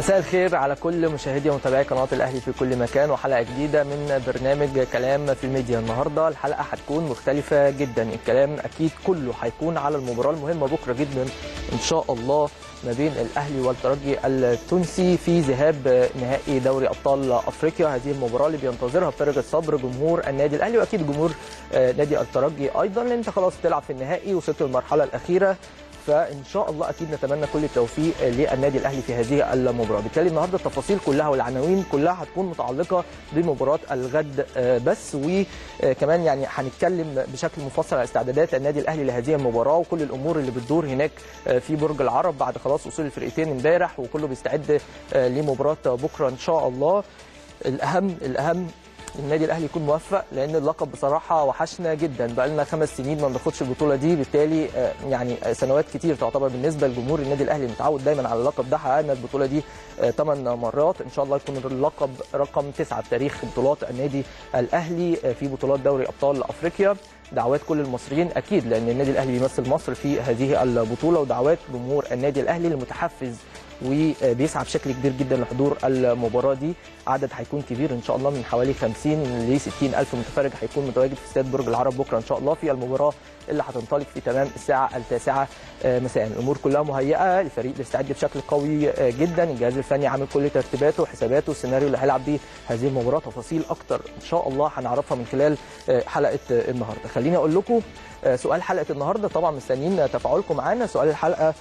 مساء الخير على كل مشاهدي ومتابعي قناة الأهلي في كل مكان، وحلقة جديدة من برنامج كلام في الميديا. النهاردة الحلقة هتكون مختلفة جدا، الكلام أكيد كله هيكون على المباراة المهمة بكرة جدا إن شاء الله ما بين الأهلي والترجي التونسي في ذهاب نهائي دوري أبطال أفريقيا. هذه المباراة اللي بينتظرها بفارغ الصبر جمهور النادي الأهلي وأكيد جمهور نادي الترجي أيضا، لأن أنت خلاص بتلعب في النهائي وصلت للمرحلة الأخيرة، فإن شاء الله أكيد نتمنى كل التوفيق للنادي الأهلي في هذه المباراة. بالتالي النهارده التفاصيل كلها والعناوين كلها هتكون متعلقة بمباراة الغد بس، وكمان يعني هنتكلم بشكل مفصل على استعدادات النادي الأهلي لهذه المباراة وكل الأمور اللي بتدور هناك في برج العرب بعد خلاص وصول الفرقتين امبارح، وكله بيستعد لمباراة بكرة إن شاء الله. الأهم النادي الاهلي يكون موفق، لان اللقب بصراحه وحشنا جدا، بقى لنا 5 سنين ما بناخدش البطوله دي، بالتالي يعني سنوات كتير تعتبر بالنسبه لجمهور النادي الاهلي متعود دايما على اللقب ده. حققنا البطوله دي 8 مرات، ان شاء الله يكون اللقب رقم 9 بتاريخ بطولات النادي الاهلي في بطولات دوري ابطال افريقيا. دعوات كل المصريين اكيد، لان النادي الاهلي بيمثل مصر في هذه البطوله، ودعوات جمهور النادي الاهلي المتحفز وبيسعى بشكل كبير جدا لحضور المباراه دي. عدد هيكون كبير ان شاء الله، من حوالي 50 ل 60 الف متفرج هيكون متواجد في استاد برج العرب بكره ان شاء الله في المباراه اللي هتنطلق في تمام الساعه 9 مساء. الامور كلها مهيئه، الفريق بيستعد بشكل قوي جدا، الجهاز الفني عامل كل ترتيباته وحساباته، السيناريو اللي هيلعب بيه هذه المباراه. تفاصيل اكتر ان شاء الله هنعرفها من خلال حلقه النهارده. خليني اقول لكم سؤال حلقه النهارده، طبعا مستنيين تفاعلكم معانا. سؤال الحلقه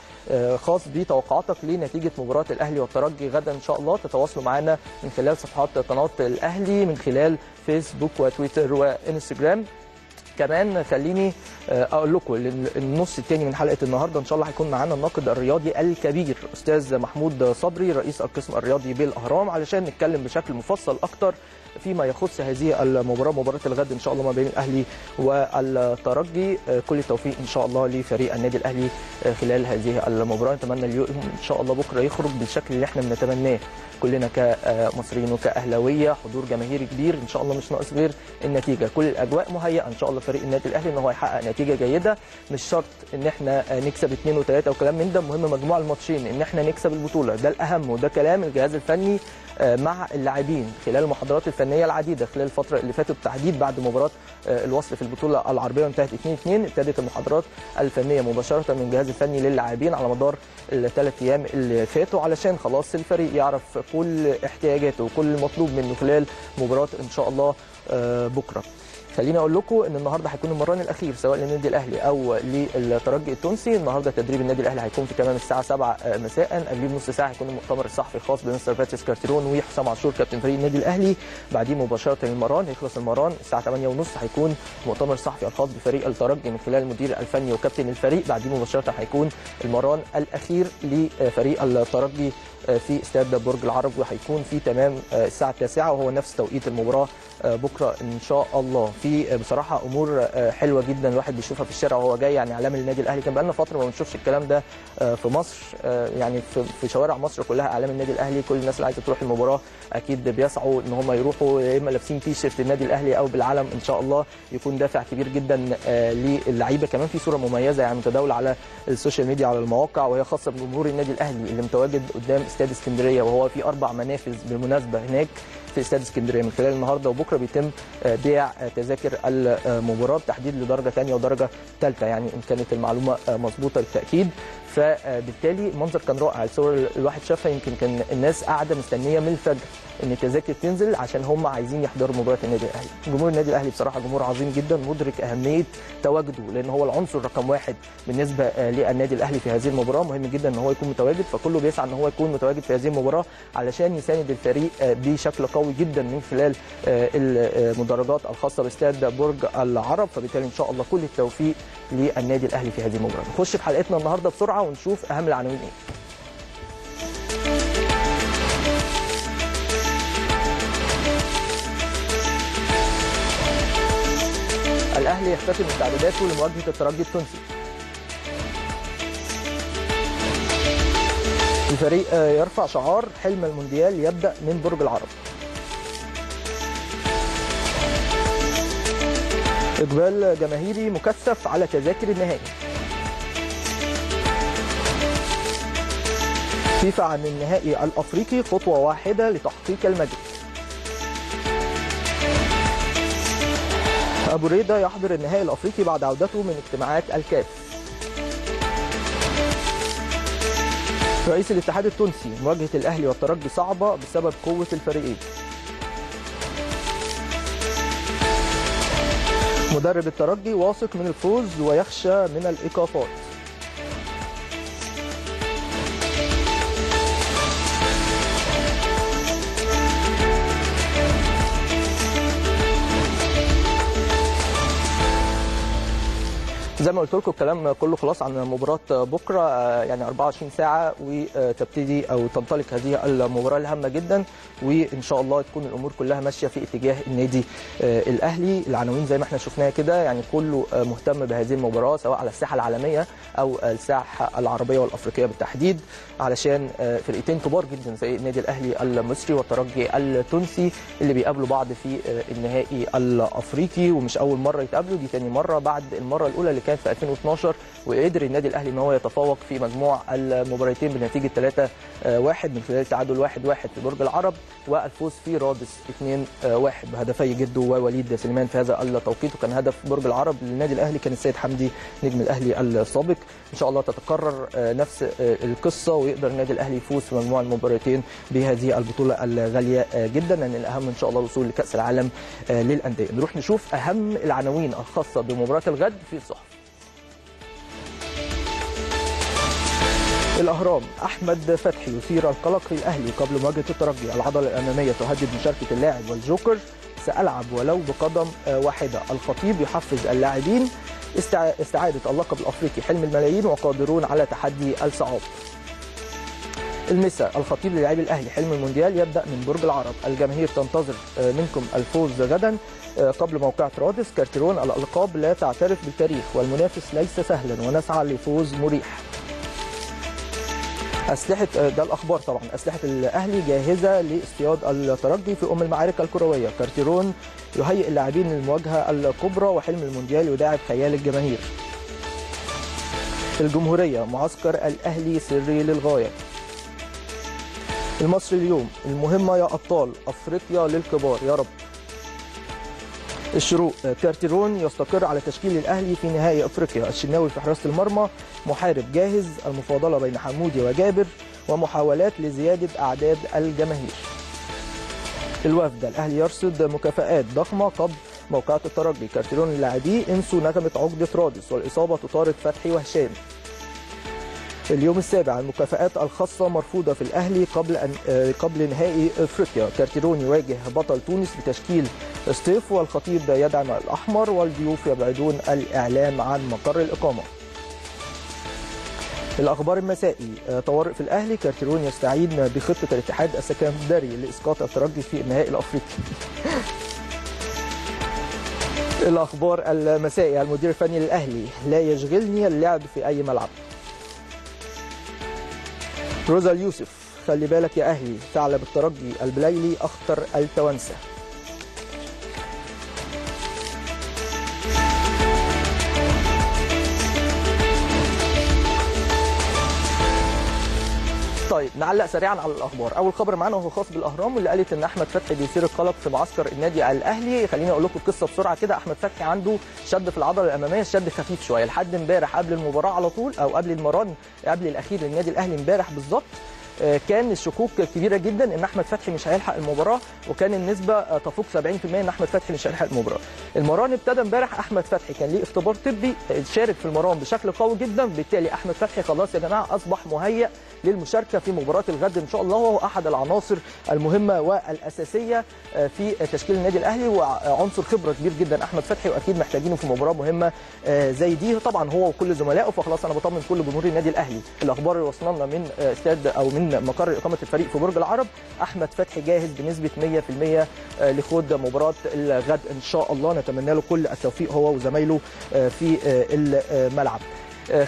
خاص بتوقعاتك لنتيجه مباراه الاهلي والترجي غدا ان شاء الله. تتواصلوا معانا من خلال صفحات قناه الاهلي، من خلال فيسبوك وتويتر وانستجرام. كمان خليني اقول لكم النص الثاني من حلقه النهارده ان شاء الله هيكون معانا الناقد الرياضي الكبير استاذ محمود صبري رئيس القسم الرياضي بالاهرام، علشان نتكلم بشكل مفصل اكتر فيما يخص هذه المباراه، مباراه الغد ان شاء الله ما بين الاهلي والترجي. كل التوفيق ان شاء الله لفريق النادي الاهلي خلال هذه المباراه، نتمنى اليوم ان شاء الله بكره يخرج بالشكل اللي احنا بنتمناه كلنا كمصريين وكاهلاويه، حضور جماهيري كبير ان شاء الله، مش ناقص غير النتيجه. كل الاجواء مهيئه ان شاء الله فريق النادي الاهلي ان هو يحقق نتيجه جيده، مش شرط ان احنا نكسب 2 و3 وكلام من ده، المهم مجموع الماتشين ان احنا نكسب البطوله، ده الاهم، وده كلام الجهاز الفني مع اللاعبين خلال المحاضرات الفنيه العديده خلال الفتره اللي فاتت، بالتحديد بعد مباراه الوصل في البطوله العربيه وانتهت 2-2، ابتدت المحاضرات الفنيه مباشره من الجهاز الفني للاعبين على مدار ال3 ايام اللي فاتوا، علشان خلاص الفريق يعرف كل احتياجاته وكل المطلوب منه خلال مباراه ان شاء الله بكره. خليني اقول لكم ان النهارده هيكون المران الاخير سواء للنادي الاهلي او للترجي التونسي. النهارده تدريب النادي الاهلي هيكون في تمام الساعه 7 مساء، قبل بنص ساعه هيكون المؤتمر الصحفي الخاص بمستر باتريس كارتيرون وحسام عاشور كابتن فريق النادي الاهلي. بعديه مباشره المران، هيخلص المران الساعه 8:30 هيكون مؤتمر صحفي الخاص بفريق الترجي من خلال المدير الفني وكابتن الفريق. بعديه مباشره هيكون المران الاخير لفريق الترجي في استاد برج العرب، وهيكون في تمام الساعه 9، وهو نفس توقيت المباراه بكره ان شاء الله. في بصراحه امور حلوه جدا الواحد بيشوفها في الشارع وهو جاي، يعني اعلام النادي الاهلي كان بقالنا فتره ما بنشوفش الكلام ده في مصر، يعني في شوارع مصر كلها اعلام النادي الاهلي، كل الناس اللي عايزه تروح المباراه اكيد بيسعوا ان هم يروحوا يا اما لابسين تيشيرت النادي الاهلي او بالعلم، ان شاء الله يكون دافع كبير جدا للعيبه. كمان في صوره مميزه يعني متداوله على السوشيال ميديا على المواقع، وهي خاصه بجمهور النادي الاهلي اللي متواجد قدام استاد اسكندريه، وهو في 4 منافذ بالمناسبه هناك في استاد اسكندريه. من خلال النهارده وبكره بيتم بيع تذاكر المباراه بالتحديد لدرجه ثانيه ودرجه ثالثه، يعني ان كانت المعلومه مظبوطه بالتاكيد. فبالتالي منظر كان رائع، الصور الواحد شافها يمكن كان الناس قاعده مستنيه من الفجر ان التذاكر تنزل عشان هم عايزين يحضروا مباراه النادي الاهلي. جمهور النادي الاهلي بصراحه جمهور عظيم جدا، مدرك اهميه تواجده لان هو العنصر رقم 1 بالنسبه للنادي الاهلي في هذه المباراه، مهم جدا ان هو يكون متواجد، فكله بيسعى ان هو يكون متواجد في هذه المباراه علشان يساند الفريق بشكل قوي جدا من خلال المدرجات الخاصه باستاد برج العرب. فبالتالي ان شاء الله كل التوفيق للنادي الاهلي في هذه المباراه. نخش في حلقتنا النهارده بسرعه ونشوف اهم العناوين ايه. الأهلي يختتم استعداداته لمواجهة الترجي التونسي. الفريق يرفع شعار حلم المونديال يبدأ من برج العرب. إقبال جماهيري مكثف على تذاكر النهائي. فيفا عن النهائي الأفريقي خطوة واحدة لتحقيق المجد. أبو ريدة يحضر النهائي الأفريقي بعد عودته من اجتماعات الكاف. رئيس الاتحاد التونسي: مواجهة الأهلي والترجي صعبة بسبب قوة الفريقين. مدرب الترجي واثق من الفوز ويخشى من الإيقافات. زي ما قلت لكم الكلام كله خلاص عن مباراة بكرة، يعني 24 ساعة وتبتدي أو تنطلق هذه المباراة الهامة جدا، وإن شاء الله تكون الأمور كلها ماشية في اتجاه النادي الأهلي. العناوين زي ما احنا شفناها كده، يعني كله مهتم بهذه المباراة سواء على الساحة العالمية أو الساحة العربية والأفريقية بالتحديد، علشان فرقتين كبار جدا زي النادي الأهلي المصري والترجي التونسي اللي بيقابلوا بعض في النهائي الأفريقي، ومش أول مرة يتقابلوا، دي تاني مرة بعد المرة الأولى اللي كانت في 2012 وقدر النادي الاهلي ان هو يتفوق في مجموع المباراتين بنتيجه 3-1 من خلال تعادل 1-1 في برج العرب والفوز في رادس 2-1 بهدفي جده ووليد سليمان في هذا التوقيت. وكان هدف برج العرب للنادي الاهلي كان السيد حمدي نجم الاهلي السابق. ان شاء الله تتكرر نفس القصه ويقدر النادي الاهلي يفوز في مجموع المباراتين بهذه البطوله الغاليه جدا، لان الاهم ان شاء الله الوصول لكاس العالم للانديه. نروح نشوف اهم العناوين الخاصه بمباراه الغد في الصحف. الأهرام: أحمد فتحي يثير القلق في الأهلي قبل مواجهة الترجي، العضلة الأمامية تهدد مشاركة اللاعب والجوكر، سألعب ولو بقدم واحدة، الخطيب يحفز اللاعبين، استعادة اللقب الأفريقي حلم الملايين وقادرون على تحدي الصعاب. المساء: الخطيب للاعبي الأهلي حلم المونديال يبدأ من برج العرب، الجماهير تنتظر منكم الفوز غدا قبل موقعة رادس، كارتيرون الألقاب لا تعترف بالتاريخ والمنافس ليس سهلا ونسعى لفوز مريح. أسلحة ده الأخبار طبعا، أسلحة الأهلي جاهزة لاصطياد الترجي في المعارك الكروية، كارتيرون يهيئ اللاعبين للمواجهة الكبرى وحلم المونديال يداعب خيال الجماهير. الجمهورية: معسكر الأهلي سري للغاية. المصري اليوم: المهمة يا أبطال أفريقيا للكبار يا رب. الشروق: كارتيرون يستقر على تشكيل الأهلي في نهائي أفريقيا، الشناوي في حراسة المرمى، محارب جاهز، المفاضلة بين حمودي وجابر ومحاولات لزيادة أعداد الجماهير. الوفد: الأهلي يرصد مكافآت ضخمة قبل موقعة الترجي، كارتيرون اللاعبي انسوا نغمة عقدة رادس والإصابة تطارد فتحي وهشام. اليوم السابع: المكافآت الخاصة مرفوضة في الأهلي قبل نهائي أفريقيا، كارتيرون يواجه بطل تونس بتشكيل سطيف والخطيب يدعم الأحمر والضيوف يبعدون الإعلام عن مقر الإقامة. الأخبار المسائي: طوارئ في الأهلي، كارتيرون يستعين بخطة الاتحاد السكندري لإسقاط الترجي في النهائي الأفريقي. الأخبار المسائي: المدير الفني للأهلي لا يشغلني اللعب في أي ملعب. روزا اليوسف: خلي بالك يا أهلي، ثعلب الترجي البلايلي أخطر التوانسة. طيب نعلق سريعا على الاخبار. اول خبر معانا وهو خاص بالاهرام واللي قالت ان احمد فتحي بيثير القلق في معسكر النادي الاهلي. خليني اقول لكم القصه بسرعه كده. احمد فتحي عنده شد في العضله الاماميه، شد خفيف شويه لحد امبارح قبل المباراه على طول، او قبل المران قبل الاخير للنادي الاهلي امبارح بالظبط، كان الشكوك كبيره جدا ان احمد فتحي مش هيلحق المباراه، وكان النسبه تفوق 70% ان احمد فتحي مش هيلحق المباراه. المران ابتدى امبارح، احمد فتحي كان ليه اختبار طبي، شارك في المران بشكل قوي جدا، بالتالي احمد فتحي خلاص يا جماعه اصبح مهيئ للمشاركه في مباراه الغد ان شاء الله، وهو احد العناصر المهمه والاساسيه في تشكيل النادي الاهلي، وعنصر خبره كبير جدا احمد فتحي، واكيد محتاجينه في مباراه مهمه زي دي طبعا هو وكل زملائه. فخلاص انا بطمن كل جمهور النادي الاهلي. الاخبار اللي وصلنا لنا من استاد او من مقر اقامه الفريق في برج العرب: احمد فتحي جاهز بنسبه 100% لخوض مباراه الغد ان شاء الله، نتمنى له كل التوفيق هو وزمايله في الملعب.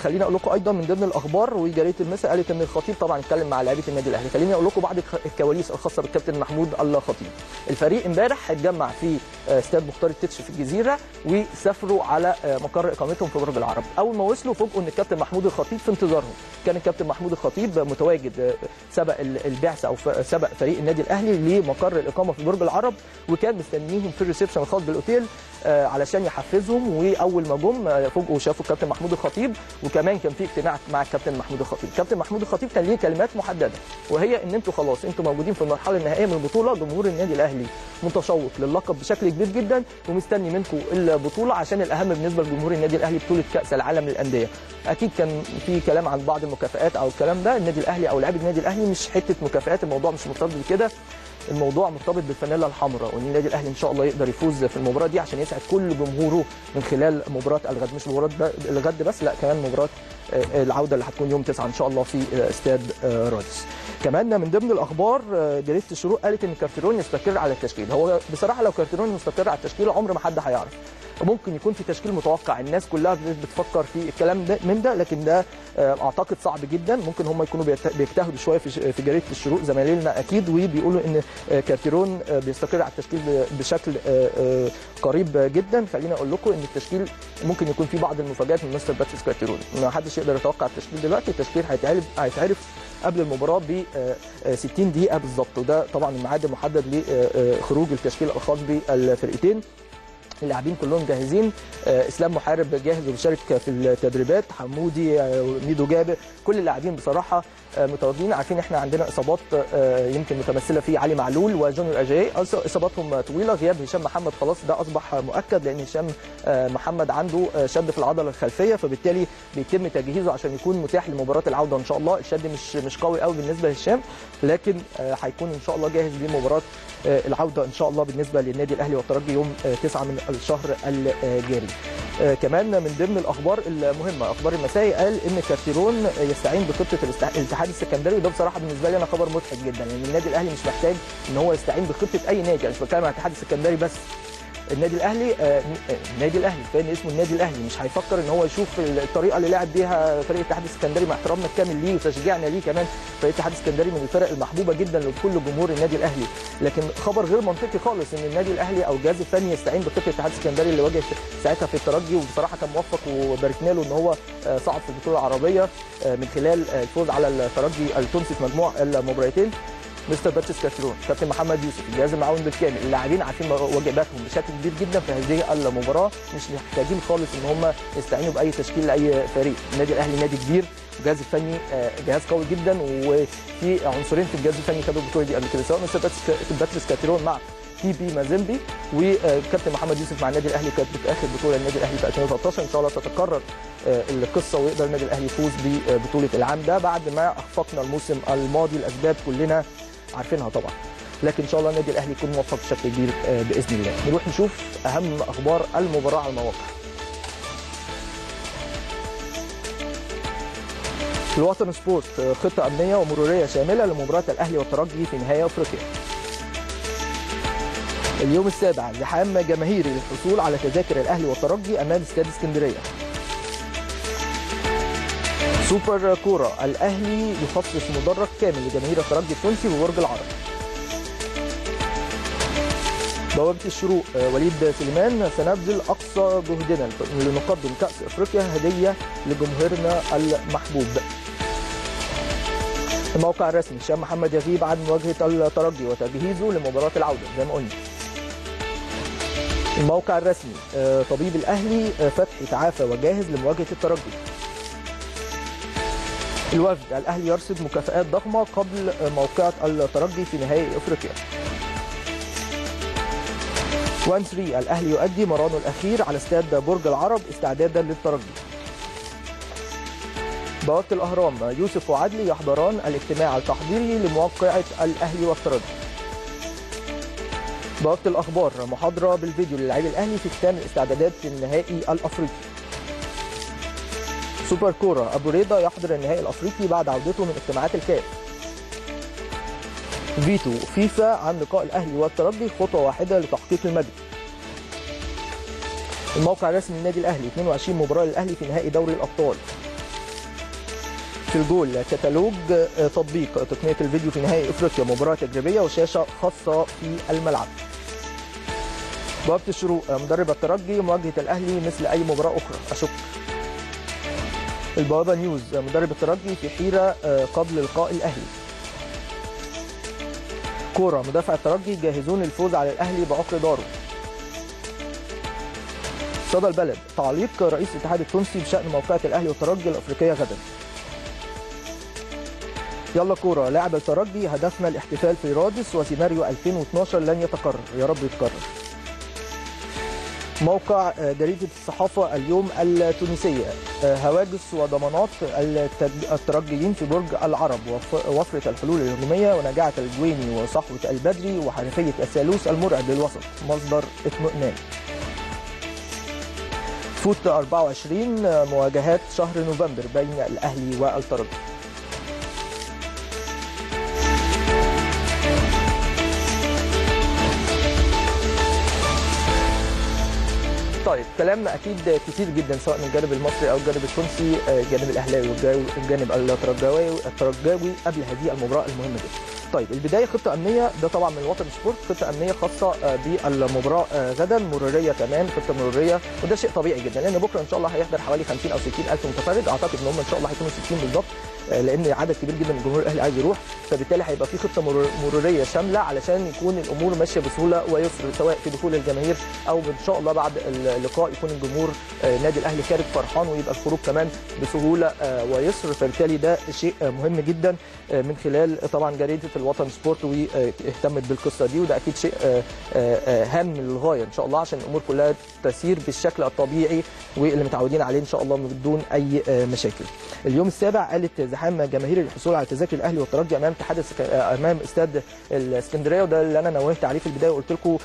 خليني اقول لكم ايضا من ضمن الاخبار وجريده المساء قالت ان الخطيب طبعا اتكلم مع لعيبه النادي الاهلي. خليني اقول لكم بعض الكواليس الخاصه بالكابتن محمود الخطيب. الفريق امبارح اتجمع في استاد مختار التتش في الجزيره وسافروا على مقر اقامتهم في برج العرب. اول ما وصلوا فوجئوا ان الكابتن محمود الخطيب في انتظارهم. كان الكابتن محمود الخطيب متواجد سبق البعثه او سبق فريق النادي الاهلي لمقر الاقامه في برج العرب وكان مستنيهم في الريسبشن الخاص بالاوتيل علشان يحفزهم. واول ما جم فوجئوا شافوا الكابتن محمود الخطيب وكمان كان في اجتماع مع الكابتن محمود الخطيب. الكابتن محمود الخطيب كان ليه كلمات محدده وهي ان انتوا خلاص انتوا موجودين في المرحله النهائيه من البطوله. جمهور النادي الاهلي متشوق للقب بشكل كبير جدا ومستني منكم البطوله عشان الاهم بالنسبه لجمهور النادي الاهلي بطوله كاس العالم للانديه. اكيد كان في كلام عن بعض المكافئات او الكلام ده. النادي الاهلي او لاعبي النادي الاهلي مش حته مكافئات، الموضوع مش مرتبط بكده، الموضوع مرتبط بالفانيلا الحمراء وان النادي الاهلي ان شاء الله يقدر يفوز في المباراه دي عشان يسعد كل جمهوره من خلال مباراه الغد. مش مباراه الغد بس، لا كمان مباراه العوده اللي هتكون يوم 9 ان شاء الله في استاد رادس. كمان من ضمن الاخبار جريده الشروق قالت ان كارتيرون يستقر على التشكيل. هو بصراحه لو كارتيرون مستقر على التشكيل عمر ما حد هيعرف. ممكن يكون في تشكيل متوقع الناس كلها بتفكر في الكلام ده من ده، لكن ده اعتقد صعب جدا. ممكن هم يكونوا بيجتهدوا شويه في جريده الشروق زمايلنا اكيد، وبيقولوا ان كارتيرون بيستقر على التشكيل بشكل قريب جدا. خلينا اقول لكم ان التشكيل ممكن يكون فيه بعض المفاجات من مستر باتريس كارتيرون. ما حدش يقدر يتوقع التشكيل دلوقتي. التشكيل هيتعرف قبل المباراه ب 60 دقيقه بالظبط، وده طبعا الميعاد المحدد لخروج التشكيل الخاص بالفرقتين. اللاعبين كلهم جاهزين، اسلام محارب جاهز وبيشارك في التدريبات، حمودي ميدو جابر، كل اللاعبين بصراحه متواجدين. عارفين احنا عندنا اصابات يمكن متمثله في علي معلول وجونيور اجاي، اصاباتهم طويله. غياب هشام محمد خلاص ده اصبح مؤكد لان هشام محمد عنده شد في العضله الخلفيه، فبالتالي بيتم تجهيزه عشان يكون متاح لمباراه العوده ان شاء الله. الشد مش قوي قوي بالنسبه لهشام، لكن هيكون ان شاء الله جاهز لمباراه العوده ان شاء الله بالنسبه للنادي الاهلي والترجي يوم 9 من الشهر الجاري. كمان من ضمن الاخبار المهمه اخبار المسائي قال ان كارتيرون يستعين بخطه الاتحاد السكندري، وده بصراحه بالنسبه لي انا خبر مضحك جدا لان يعني النادي الاهلي مش محتاج ان هو يستعين بخطه اي نادي. انا مش بتكلم عن الاتحاد السكندري بس، النادي الاهلي النادي الاهلي كان اسمه النادي الاهلي مش هيفكر ان هو يشوف الطريقه اللي لعب بيها فريق الاتحاد الاسكندري. مع احترامنا الكامل ليه وتشجيعنا ليه، كمان فريق الاتحاد الاسكندري من الفرق المحبوبه جدا لكل جمهور النادي الاهلي، لكن خبر غير منطقي خالص ان النادي الاهلي او الجهاز الفني يستعين بخطه الاتحاد الاسكندري اللي واجه ساعتها في الترجي، وبصراحه كان موفق وباركنا له ان هو صعد في البطوله العربيه من خلال الفوز على الترجي التونسي في مجموع المباراتين. مستر باتريس كارتيرون، كابتن محمد يوسف، الجهاز المعاون بالكامل، اللاعبين عارفين واجباتهم بشكل كبير جدا في هذه المباراه، مش محتاجين خالص ان هم يستعينوا باي تشكيل لاي فريق. النادي الاهلي نادي كبير، الجهاز الفني جهاز قوي جدا، وفي عنصرين في الجهاز الفني خدوا البطوله دي قبل كده، سواء مستر باتريس كارتيرون مع تي بي مازيمبي وكابتن محمد يوسف مع النادي الاهلي كانت بتاخر بطوله النادي الاهلي في 2013. ان شاء الله تتكرر القصه ويقدر النادي الاهلي يفوز ببطوله العام ده بعد ما اخفقنا الموسم الماضي لاسباب كلنا عارفينها طبعا، لكن ان شاء الله النادي الاهلي يكون موفق بشكل كبير باذن الله. نروح نشوف اهم اخبار المباراه على المواقع. الوطن سبورت خطه امنيه ومروريه شامله لمباراه الاهلي والترجي في نهائي افريقيا. اليوم السابع زحام جماهيري للحصول على تذاكر الاهلي والترجي امام استاد اسكندريه. سوبر كوره الاهلي يخصص مدرج كامل لجماهير الترجي التونسي ببرج العرب. بوابه الشروق وليد سليمان، سنبذل اقصى جهدنا لنقدم كاس افريقيا هديه لجمهورنا المحبوب. الموقع الرسمي هشام محمد يغيب عن مواجهه الترجي وتجهيزه لمباراه العوده زي ما قلنا. الموقع الرسمي طبيب الاهلي فتحي تعافى وجاهز لمواجهه الترجي. الوفد الاهلي يرصد مكافآت ضخمه قبل موقعة الترجي في نهائي افريقيا. 1-3 الاهلي يؤدي مرانه الاخير على استاد برج العرب استعدادا للترجي. بوابه الاهرام يوسف وعدلي يحضران الاجتماع التحضيري لموقعة الاهلي والترجي. بوابه الاخبار محاضره بالفيديو للاعبي الاهلي في ختام الاستعدادات للنهائي الافريقي. سوبر كوره أبو ريدة يحضر النهائي الأفريقي بعد عودته من اجتماعات الكاف. فيتو فيفا عن لقاء الأهلي والترجي خطوة واحدة لتحقيق المجد. الموقع الرسمي للنادي الأهلي 22 مباراة للأهلي في نهائي دوري الأبطال. في الجول كتالوج تطبيق تقنية الفيديو في نهائي افريقيا مباراة تجريبية وشاشة خاصة في الملعب. ضابط الشروق مدرب الترجي مواجهة الأهلي مثل أي مباراة أخرى أشك. البوابة نيوز مدرب الترجي في حيرة قبل لقاء الأهلي. كورة مدافع الترجي جاهزون للفوز على الأهلي بعقر داره. صدى البلد تعليق رئيس الاتحاد التونسي بشأن موقعة الأهلي والترجي الأفريقية غدا. يلا كورة لاعب الترجي هدفنا الاحتفال في رادس وسيناريو 2012 لن يتكرر يا رب يتكرر. موقع جريدة الصحافة اليوم التونسية هواجس وضمانات الترجيين في برج العرب ووفرة الحلول الهجومية ونجاعة الجويني وصحوة البدري وحنفية الثالوث المرعب للوسط مصدر اطمئنان. فوت 24 مواجهات شهر نوفمبر بين الأهلي والترجي. طيب كلام اكيد كتير جدا سواء من الجانب المصري او الجانب التونسي، الجانب الاهلاوي والجانب الترجاوي قبل هذه المباراه المهمه جدا. طيب البدايه خطه امنيه، ده طبعا من الوطن سبورت، خطه امنيه خاصه بالمباراه غدا، مروريه كمان خطه مروريه، وده شيء طبيعي جدا لان بكره ان شاء الله هيحضر حوالي 50 او 60,000 متفرج، اعتقد ان هم ان شاء الله هيكونوا 60 بالضبط لان عدد كبير جدا من جمهور الاهلي عايز يروح، فبالتالي هيبقى في خطه مروريه شامله علشان يكون الامور ماشيه بسهوله ويسر سواء في دخول الجماهير او ان شاء الله بعد اللقاء يكون الجمهور نادي الاهلي خارج فرحان ويبقى الخروج كمان بسهوله ويسر، فبالتالي ده شيء مهم جدا من خلال طبعا جريده الوطن سبورت واهتمت بالقصه دي، وده اكيد شيء هام للغايه ان شاء الله عشان الامور كلها تسير بالشكل الطبيعي واللي متعودين عليه ان شاء الله بدون اي مشاكل. اليوم السابع قالت زحام جماهير الحصول على تذاكر الاهلي والترجي امام استاد الاسكندريه، وده اللي انا نوهت عليه في البدايه وقلت لكم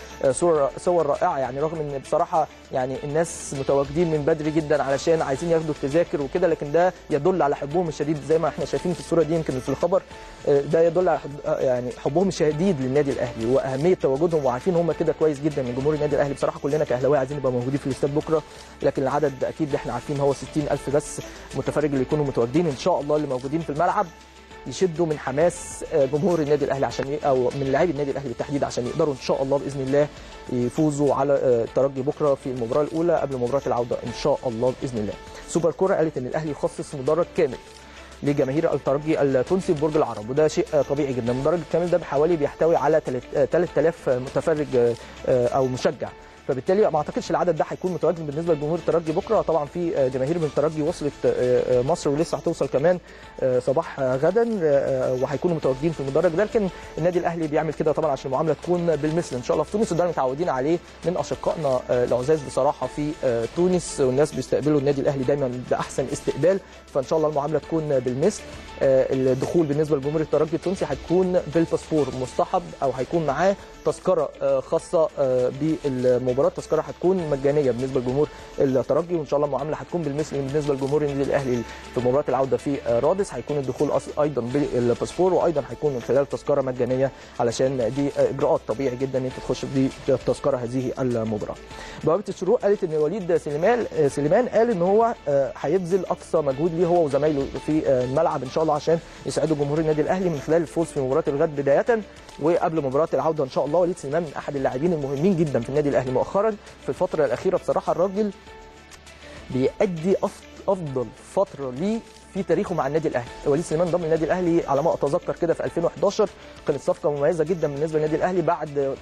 صور رائعه، يعني رغم ان بصراحه يعني الناس متواجدين من بدري جدا علشان عايزين ياخدوا التذاكر وكده، لكن ده يدل على حبهم الشديد زي ما احنا شايفين في الصوره دي يمكن في الخبر، ده يدل على يعني حبهم الشديد للنادي الاهلي واهميه تواجدهم، وعارفين هم كده كويس جدا من جمهور النادي الاهلي. بصراحه كلنا كاهلاويه عايزين نبقى موجودين في الاستاد بكره، لكن العدد اكيد احنا عارفين هو 60,000 بس متفرج اللي يكونوا متواجدين ان شاء الله، اللي موجودين في الملعب يشدوا من حماس جمهور النادي الاهلي عشان او من لاعبي النادي الاهلي بالتحديد عشان يقدروا ان شاء الله باذن الله يفوزوا على الترجي بكره في المباراه الاولى قبل مباراه العوده ان شاء الله باذن الله. سوبر كوره قالت ان الاهلي يخصص مدرج كامل لجماهير الترجي التونسي ببرج العرب، وده شيء طبيعي جدا. المدرج الكامل ده بحوالي بيحتوي على 3000 متفرج او مشجع، فبالتالي ما اعتقدش العدد ده هيكون متواجد بالنسبه لجمهور الترجي بكره. طبعا في جماهير من الترجي وصلت مصر ولسه هتوصل كمان صباح غدا وهيكونوا متواجدين في المدرج ده، لكن النادي الاهلي بيعمل كده طبعا عشان المعامله تكون بالمثل ان شاء الله في تونس، وده اللي متعودين عليه من اشقائنا العزاز بصراحه في تونس، والناس بيستقبلوا النادي الاهلي دايما باحسن استقبال، فان شاء الله المعامله تكون بالمثل. الدخول بالنسبه لجمهور الترجي التونسي هتكون بالباسبور مصطحب او هيكون معاه تذكره خاصه بالمباراه، التذكره هتكون مجانيه بالنسبه لجمهور الترجي، وان شاء الله المعامله هتكون بالمثل بالنسبه لجمهور النادي الاهلي في مباراه العوده في رادس، هيكون الدخول ايضا بالباسبور وايضا هيكون من خلال تذكره مجانيه علشان دي اجراءات طبيعي جدا ان انت تخش بدي التذكره هذه المباراه. بوابه الشروق قالت ان وليد سليمان قال ان هو هيبذل اقصى مجهود ليه هو وزمايله في الملعب ان شاء الله عشان يساعدوا جمهور النادي الاهلي من خلال الفوز في مباراه الغد بدايه وقبل مباراه العوده ان شاء الله. وليد سليمان من احد اللاعبين المهمين جدا في النادي الاهلي مؤخرا في الفتره الاخيره، بصراحه الراجل بيأدي افضل فتره ليه في تاريخه مع النادي الاهلي. وليد سليمان ضم النادي الاهلي على ما اتذكر كده في 2011، كانت صفقه مميزه جدا بالنسبه للنادي الاهلي بعد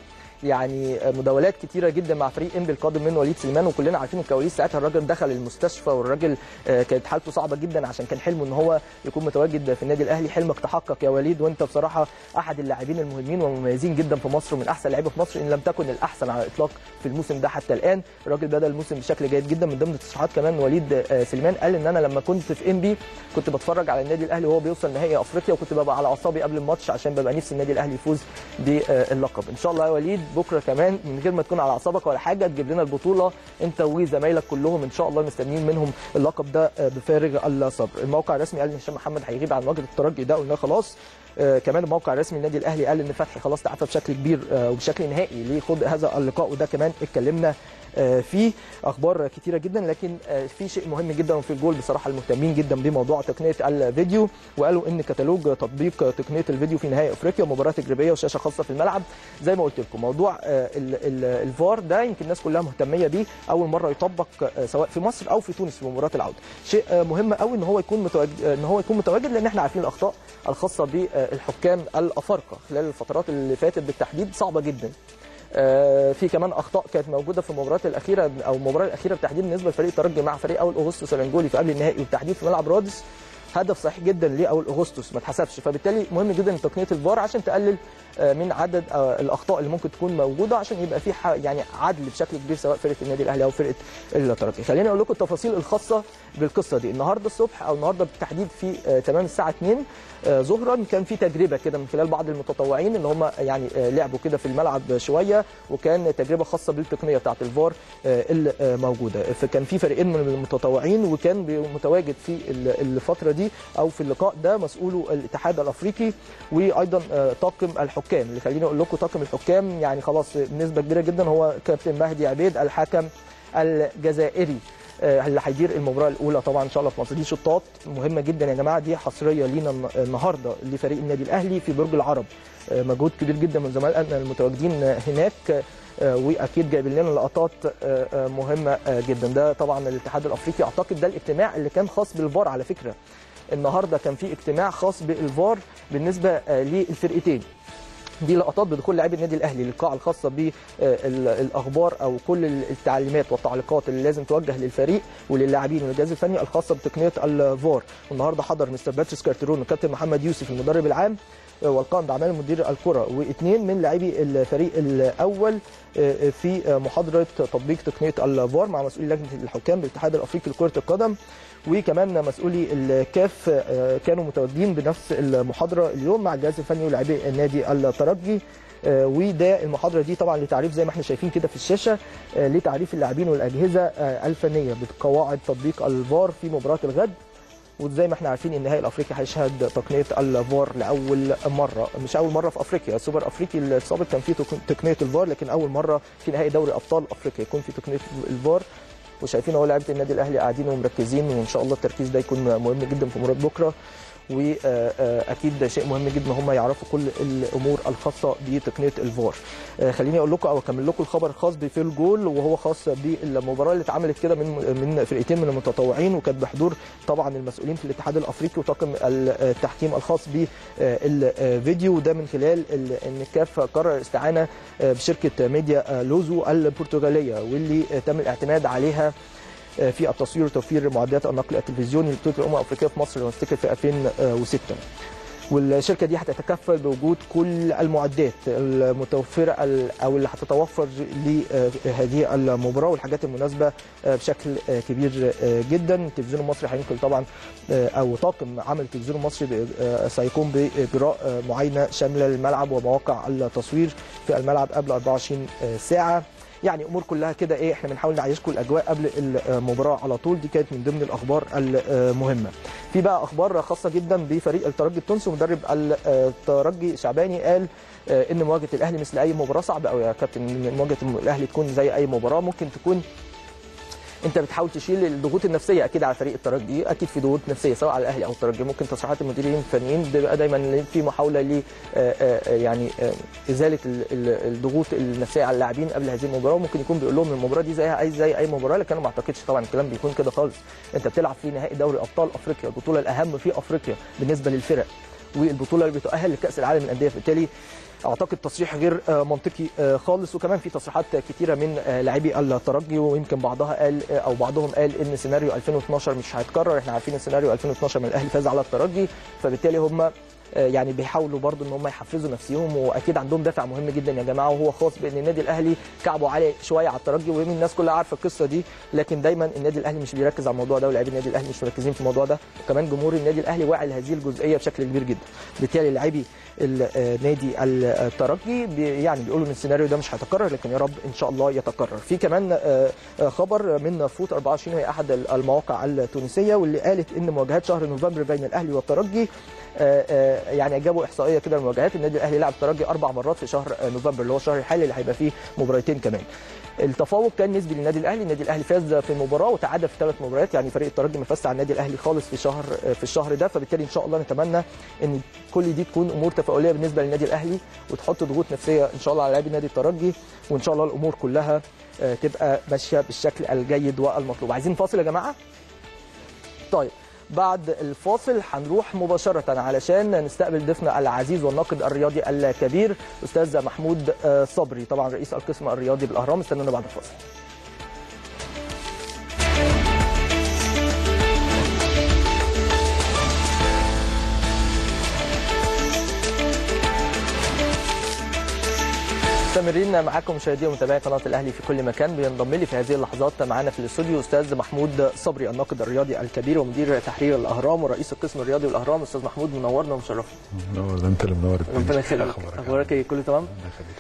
يعني مداولات كتيره جدا مع فريق انبي القادم من وليد سليمان، وكلنا عارفين الكواليس ساعتها، الراجل دخل المستشفى والراجل كانت حالته صعبه جدا عشان كان حلمه ان هو يكون متواجد في النادي الاهلي. حلمك تحقق يا وليد، وانت بصراحه احد اللاعبين المهمين والمميزين جدا في مصر ومن احسن لعيبه في مصر ان لم تكن الاحسن على الاطلاق في الموسم ده حتى الان. الراجل بدا الموسم بشكل جيد جدا. من ضمن التصريحات كمان وليد سليمان قال ان انا لما كنت في انبي كنت بتفرج على النادي الاهلي وهو بيوصل نهائي افريقيا وكنت ببقى على اعصابي قبل الماتش عشان ببقى نفسي النادي الاهلي يفوز باللقب. ان شاء الله يا وليد بكره كمان من غير ما تكون على اعصابك ولا حاجه تجيب لنا البطوله انت وزمايلك كلهم ان شاء الله، مستنيين منهم اللقب ده بفارغ الصبر. الموقع الرسمي قال ان هشام محمد هيغيب عن مواجهه الترجي، ده قلنا خلاص. كمان الموقع الرسمي للنادي الاهلي قال ان فتحي خلاص تعافى بشكل كبير وبشكل نهائي لخوض هذا اللقاء، وده كمان اتكلمنا فيه. اخبار كتيره جدا، لكن في شيء مهم جدا وفي الجول بصراحه المهتمين جدا بموضوع تقنيه الفيديو، وقالوا ان كتالوج تطبيق تقنيه الفيديو في نهائي افريقيا ومباراه تجريبيه وشاشه خاصه في الملعب. زي ما قلت لكم موضوع الفار ده يمكن الناس كلها مهتميه بيه، اول مره يطبق سواء في مصر او في تونس في مباراه العوده. شيء مهم قوي ان هو يكون متواجد، لان احنا عارفين الاخطاء الخاصه بالحكام الافارقه خلال الفترات اللي فاتت بالتحديد صعبه جدا. في كمان اخطاء كانت موجوده في المباريات الاخيره او المباراه الاخيره بالتحديد بالنسبه لفريق الترجي مع فريق اول اغسطس الانجولي في قبل النهائي وبالتحديد في ملعب رادس، هدف صحيح جدا لاول اغسطس ما اتحسبش. فبالتالي مهم جدا تقنيه الفار عشان تقلل من عدد الاخطاء اللي ممكن تكون موجوده، عشان يبقى في يعني عدل بشكل كبير سواء فرقه النادي الاهلي او فرقه الترجي. خليني اقول لكم التفاصيل الخاصه بالقصه دي. النهارده الصبح او النهارده بالتحديد في تمام الساعه 2 ظهرا كان في تجربه كده من خلال بعض المتطوعين اللي هم يعني لعبوا كده في الملعب شويه، وكان تجربه خاصه بالتقنيه بتاعه الفار الموجوده. فكان في فريقين من المتطوعين، وكان متواجد في الفتره دي او في اللقاء ده مسؤوله الاتحاد الافريقي وايضا طاقم الحكام، اللي خليني اقول لكم طاقم الحكام يعني خلاص بنسبه كبيره جدا هو كابتن مهدي عبيد الحكم الجزائري اللي هيدير المباراه الاولى طبعا ان شاء الله في مصر. دي شطات مهمه جدا يا جماعه، دي حصريه لينا النهارده لفريق النادي الاهلي في برج العرب، مجهود كبير جدا من زملائنا المتواجدين هناك، واكيد جايبين لنا لقطات مهمه جدا. ده طبعا الاتحاد الافريقي، اعتقد ده الاجتماع اللي كان خاص بالفار على فكره. النهارده كان في اجتماع خاص بالفار بالنسبه للفرقتين. دي لقطات بدخول لاعبي النادي الاهلي للقاعه الخاصه بالاخبار او كل التعليمات والتعليقات اللي لازم توجه للفريق وللاعبين والجهاز الفني الخاصه بتقنيه الفار. والنهارده حضر مستر باتريس كارتيرون وكابتن محمد يوسف المدرب العام والقائم باعمال مدير الكره واثنين من لاعبي الفريق الاول في محاضره تطبيق تقنيه الفار مع مسؤولي لجنه الحكام بالاتحاد الافريقي لكره القدم، وكمان مسؤولي الكاف كانوا متواجدين بنفس المحاضره اليوم مع الجهاز الفني ولاعبي النادي الترجي. وده المحاضره دي طبعا لتعريف زي ما احنا شايفين كده في الشاشه لتعريف اللاعبين والاجهزه الفنيه بقواعد تطبيق الفار في مباراه الغد. وزي ما احنا عارفين النهائي الافريقي هيشهد تقنيه الفار لاول مره، مش اول مره في افريقيا، السوبر الافريقي السابق كان فيه تقنيه الفار، لكن اول مره في نهائي دوري ابطال افريقيا يكون في تقنيه الفار. وشايفين اهو لعيبه النادي الاهلي قاعدين ومركزين، وان شاء الله التركيز ده يكون مهم جدا في مباراه بكره، واكيد ده شيء مهم جدا هم يعرفوا كل الامور الخاصه بتقنيه الفار. خليني اقول لكم او اكمل لكم الخبر الخاص بفي الجول، وهو خاص بالمباراه اللي اتعملت كده من فرقتين من المتطوعين، وكانت بحضور طبعا المسؤولين في الاتحاد الافريقي وطاقم التحكيم الخاص بالفيديو. ده من خلال ان الكاف قرر الاستعانه بشركه ميديا لوزو البرتغاليه، واللي تم الاعتماد عليها في التصوير وتوفير معدات النقل التلفزيوني لبطوله الامم الافريقيه في مصر لو نفتكر في 2006. والشركه دي هتتكفل بوجود كل المعدات المتوفره او اللي هتتوفر لهذه المباراه والحاجات المناسبه بشكل كبير جدا. التلفزيون المصري هينقل طبعا او طاقم عمل التلفزيون المصري سيقوم باجراء معاينه شامله للملعب ومواقع التصوير في الملعب قبل 24 ساعه. يعني امور كلها كده ايه، احنا بنحاول نعيشكم الاجواء قبل المباراه على طول. دي كانت من ضمن الاخبار المهمه. في بقى اخبار خاصه جدا بفريق الترجي التونسي، ومدرب الترجي شعباني قال ان مواجهه الاهلي مثل اي مباراه صعبه قوي يا كابتن، مواجهه الاهلي تكون زي اي مباراه، ممكن تكون انت بتحاول تشيل الضغوط النفسيه اكيد على فريق الترجي، اكيد في ضغوط نفسيه سواء على الاهلي او الترجي. ممكن تصريحات المديرين الفنيين بيبقى دايما في محاوله ل يعني ازاله الضغوط النفسيه على اللاعبين قبل هذه المباراه، وممكن يكون بيقول لهم المباراه دي زي اي مباراه، لكن انا ما اعتقدش طبعا الكلام بيكون كده خالص. انت بتلعب في نهائي دوري ابطال افريقيا، البطوله الاهم في افريقيا بالنسبه للفرق، والبطوله اللي بتؤهل لكاس العالم للانديه، فبالتالي اعتقد تصريح غير منطقي خالص. وكمان في تصريحات كتيره من لاعبي الترجي، ويمكن بعضهم قال ان سيناريو 2012 مش هيتكرر. احنا عارفين سيناريو 2012 من الاهلي فاز على الترجي، فبالتالي هم يعني بيحاولوا برضو ان هم يحفزوا نفسيهم، واكيد عندهم دافع مهم جدا يا جماعه، وهو خاص بان النادي الاهلي كعبه عالي شويه على الترجي، والناس كلها عارفه القصه دي، لكن دايما النادي الاهلي مش بيركز على الموضوع ده، ولاعبي النادي الاهلي مش مركزين في الموضوع ده، وكمان جمهور النادي الاهلي واعي لهذه الجزئيه بشكل كبير جدا. بالتالي لاعبي النادي الترجي يعني بيقولوا ان السيناريو ده مش هيتكرر، لكن يا رب ان شاء الله يتكرر. في كمان خبر من فوت 24 وهي احد المواقع التونسيه، واللي قالت ان مواجهات شهر نوفمبر بين الاهلي والترجي يعني جابوا احصائيه كده للمواجهات. النادي الاهلي لعب الترجي 4 مرات في شهر نوفمبر اللي هو الشهر الحالي اللي هيبقى فيه مباراتين كمان. التفوق كان نسبي للنادي الاهلي، النادي الاهلي فاز في مباراه وتعادل في 3 مباريات، يعني فريق الترجي ما فازش على النادي الاهلي خالص في الشهر ده. فبالتالي ان شاء الله نتمنى ان كل دي تكون امور تفاؤليه بالنسبه للنادي الاهلي وتحط ضغوط نفسيه ان شاء الله على لاعبي نادي الترجي، وان شاء الله الامور كلها تبقى ماشيه بالشكل الجيد والمطلوب. عايزين فاصل يا جماعه؟ طيب بعد الفاصل هنروح مباشرة علشان نستقبل ضيفنا العزيز والناقد الرياضي الكبير أستاذ محمود صبري، طبعا رئيس القسم الرياضي بالأهرام. استنونا بعد الفاصل. مستمرين معاكم مشاهدي ومتابعي قناه الاهلي في كل مكان. بينضم لي في هذه اللحظات معانا في الاستوديو استاذ محمود صبري الناقد الرياضي الكبير ومدير تحرير الاهرام ورئيس القسم الرياضي بالاهرام. استاذ محمود منورنا ومشرفنا. منور، ده انت اللي منور. ربنا يخليك. اخبارك ايه؟ كله تمام؟ ربنا يخليك.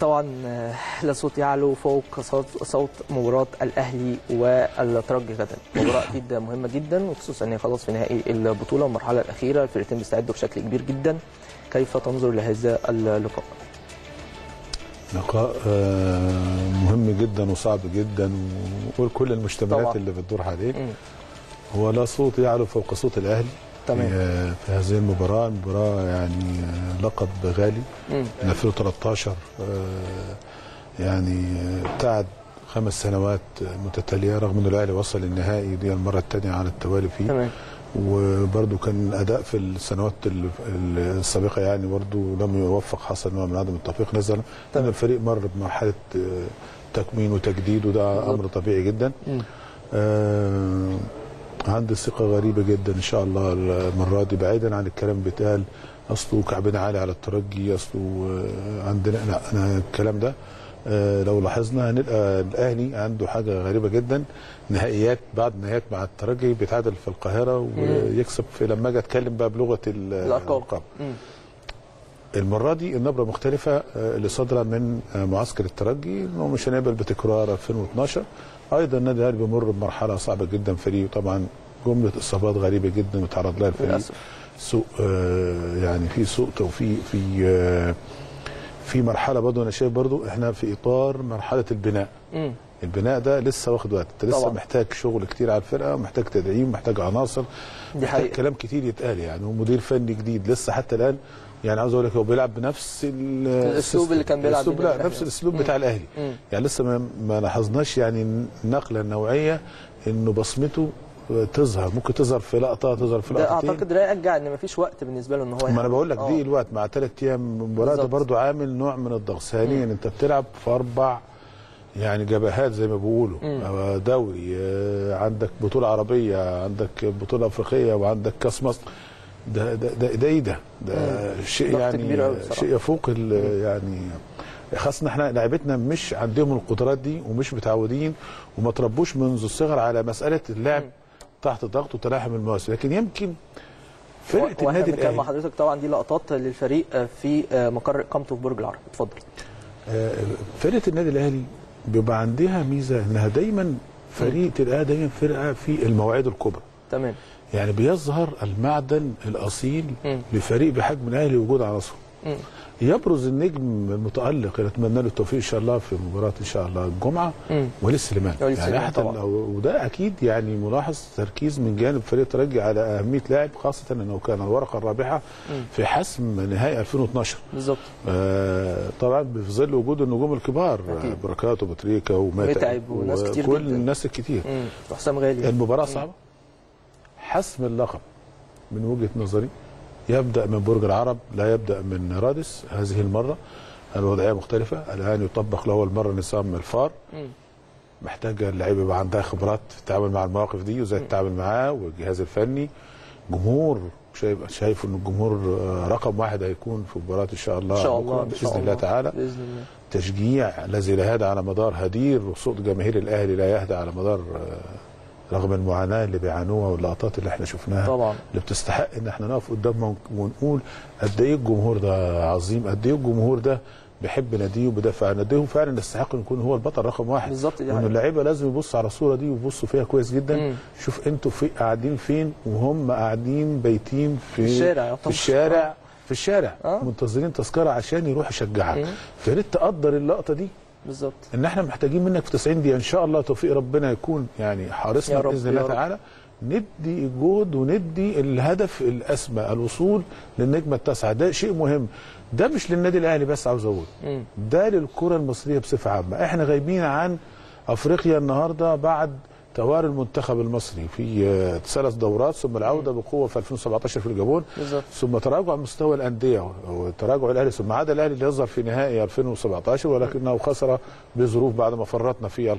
طبعا لا صوت يعلو فوق صوت مباراه الاهلي والترجي غدا، مباراه جدا مهمه جدا، وخصوصا ان خلاص في نهائي البطوله والمرحله الاخيره الفرقتين بيستعدوا بشكل كبير جدا. كيف تنظر لهذا اللقاء؟ لقاء مهم جدا وصعب جدا، وكل المجتمعات طبعا اللي بتدور عليه. هو لا صوت يعلو فوق صوت الاهلي في هذه المباراه. المباراه يعني لقب غالي. من 2013 يعني ابتعد 5 سنوات متتاليه، رغم ان الاهلي وصل النهائي دي المره الثانيه على التوالي فيه. وبرده كان اداء في السنوات السابقه يعني برده لم يوفق، حصل نوع من عدم التوفيق نظرا ان الفريق مر بمرحله تكوين وتجديد، وده امر طبيعي جدا. عندي ثقه غريبه جدا ان شاء الله المره دي، بعيدا عن الكلام بيتقال اصله كعبنا عالي على الترجي، اصله عندنا، لا انا الكلام ده لو لاحظنا هنلقى الاهلي عنده حاجه غريبه جدا، نهائيات بعد نهائيات مع الترجي بيتعادل في القاهره ويكسب. لما اجي اتكلم بقى بلغه الارقام المره دي النبره مختلفه. اللي صادره من معسكر الترجي انه مش هنقبل بتكرار 2012. ايضا النادي الاهلي بيمر بمرحله صعبه جدا، فريقه طبعا جمله اصابات غريبه جدا وتعرض لها الفريق، سوء يعني في سوء توفيق في مرحله. برضه انا شايف برضه احنا في اطار مرحله البناء. البناء ده لسه واخد وقت، لسه طبعا محتاج شغل كتير على الفرقه، محتاج تدعيم، محتاج عناصر، محتاج كلام كتير يتقال. يعني هو مدير فني جديد لسه حتى الان، يعني عاوز اقول لك هو بيلعب بنفس الاسلوب اللي كان بيلعب بيه، لا نفس الاسلوب بتاع الاهلي. يعني لسه ما لاحظناش يعني النقله النوعيه انه بصمته تظهر، ممكن تظهر في لقطه، تظهر في لقطتين. اعتقد راجع ان مفيش وقت بالنسبه له ان هو، ما انا بقول لك دي الوقت مع 3 ايام مباراه، ده برضه عامل نوع من الضغط. ثانيا يعني انت بتلعب في 4 يعني جبهات زي ما بيقولوا، دوري، عندك بطوله عربيه، عندك بطوله افريقيه، وعندك كاس مصر. ده ايه ده شيء يعني شيء يفوق يعني، خاصة احنا لعبتنا مش عندهم القدرات دي ومش متعودين وما تربوش منذ الصغر على مساله اللعب تحت ضغط وتلاحم المواسم. لكن يمكن فرقه النادي الاهلي كان مع حضرتك طبعا دي لقطات للفريق في مقر اقامته في برج العرب. اتفضل. فرقه النادي الاهلي بيبقى عندها ميزه انها دايما فريق تلاقيها دايما فرقه في المواعيد الكبرى. تمام. يعني بيظهر المعدن الاصيل لفريق بحجم الاهلي وجود عناصره. يبرز النجم المتالق اللي اتمنى له التوفيق ان شاء الله في مباراه ان شاء الله الجمعه، وليد سليمان. يعني حتى وده اكيد يعني ملاحظ تركيز من جانب فريق الترجي على اهميه لاعب، خاصه انه كان الورقه الرابحه في حسم نهائي 2012 بالظبط. طبعا في ظل وجود النجوم الكبار، بركات وبتريكا ومتعب وناس كتير، كل الناس الكتير، وحسام غالي. المباراه صعبه. حسم اللقب من وجهه نظري يبدأ من برج العرب، لا يبدأ من رادس. هذه المرة الوضعية مختلفة، الآن يطبق لأول مرة نظام الفار. محتاجة اللعيبة يبقى عندها خبرات في التعامل مع المواقف دي وازاي تتعامل معاه، والجهاز الفني، جمهور. شايف ان الجمهور رقم 1 هيكون في مباراة ان شاء الله، بإذن الله تعالى. بإذن الله. تشجيع الذي لا يهدى على مدار هدير، وصوت جماهير الأهلي لا يهدى على مدار رغم المعاناه اللي بيعانوها واللقطات اللي احنا شفناها طبعا، اللي بتستحق ان احنا نقف قدامهم ونقول قد ايه الجمهور ده عظيم، قد ايه الجمهور ده بيحب ناديه وبيدافع عن ناديه، وفعلا يستحق ان يكون هو البطل رقم واحد. بالظبط، دي وان اللعيبه لازم يبصوا على الصوره دي ويبصوا فيها كويس جدا. شوف انتوا في قاعدين فين وهم قاعدين بايتين في الشارع، في الشارع منتظرين تذكره عشان يروح يشجعك. فيا ريت تقدر اللقطه دي بالظبط، ان احنا محتاجين منك في 90 دقيقه ان شاء الله توفيق ربنا يكون يعني حارسنا باذن الله تعالى، ندي الجهد وندي الهدف الاسمى، الوصول للنجمه التاسعه. ده شيء مهم، ده مش للنادي الاهلي بس، عاوز اقول ده للكره المصريه بصفه عامه. احنا غايبين عن افريقيا النهارده بعد تواري المنتخب المصري في 3 دورات، ثم العوده بقوه في 2017 في الجابون، ثم تراجع مستوى الانديه وتراجع الاهلي، ثم عاد الاهلي اللي يظهر في نهائي 2017 ولكنه خسر بظروف بعد ما فرطنا في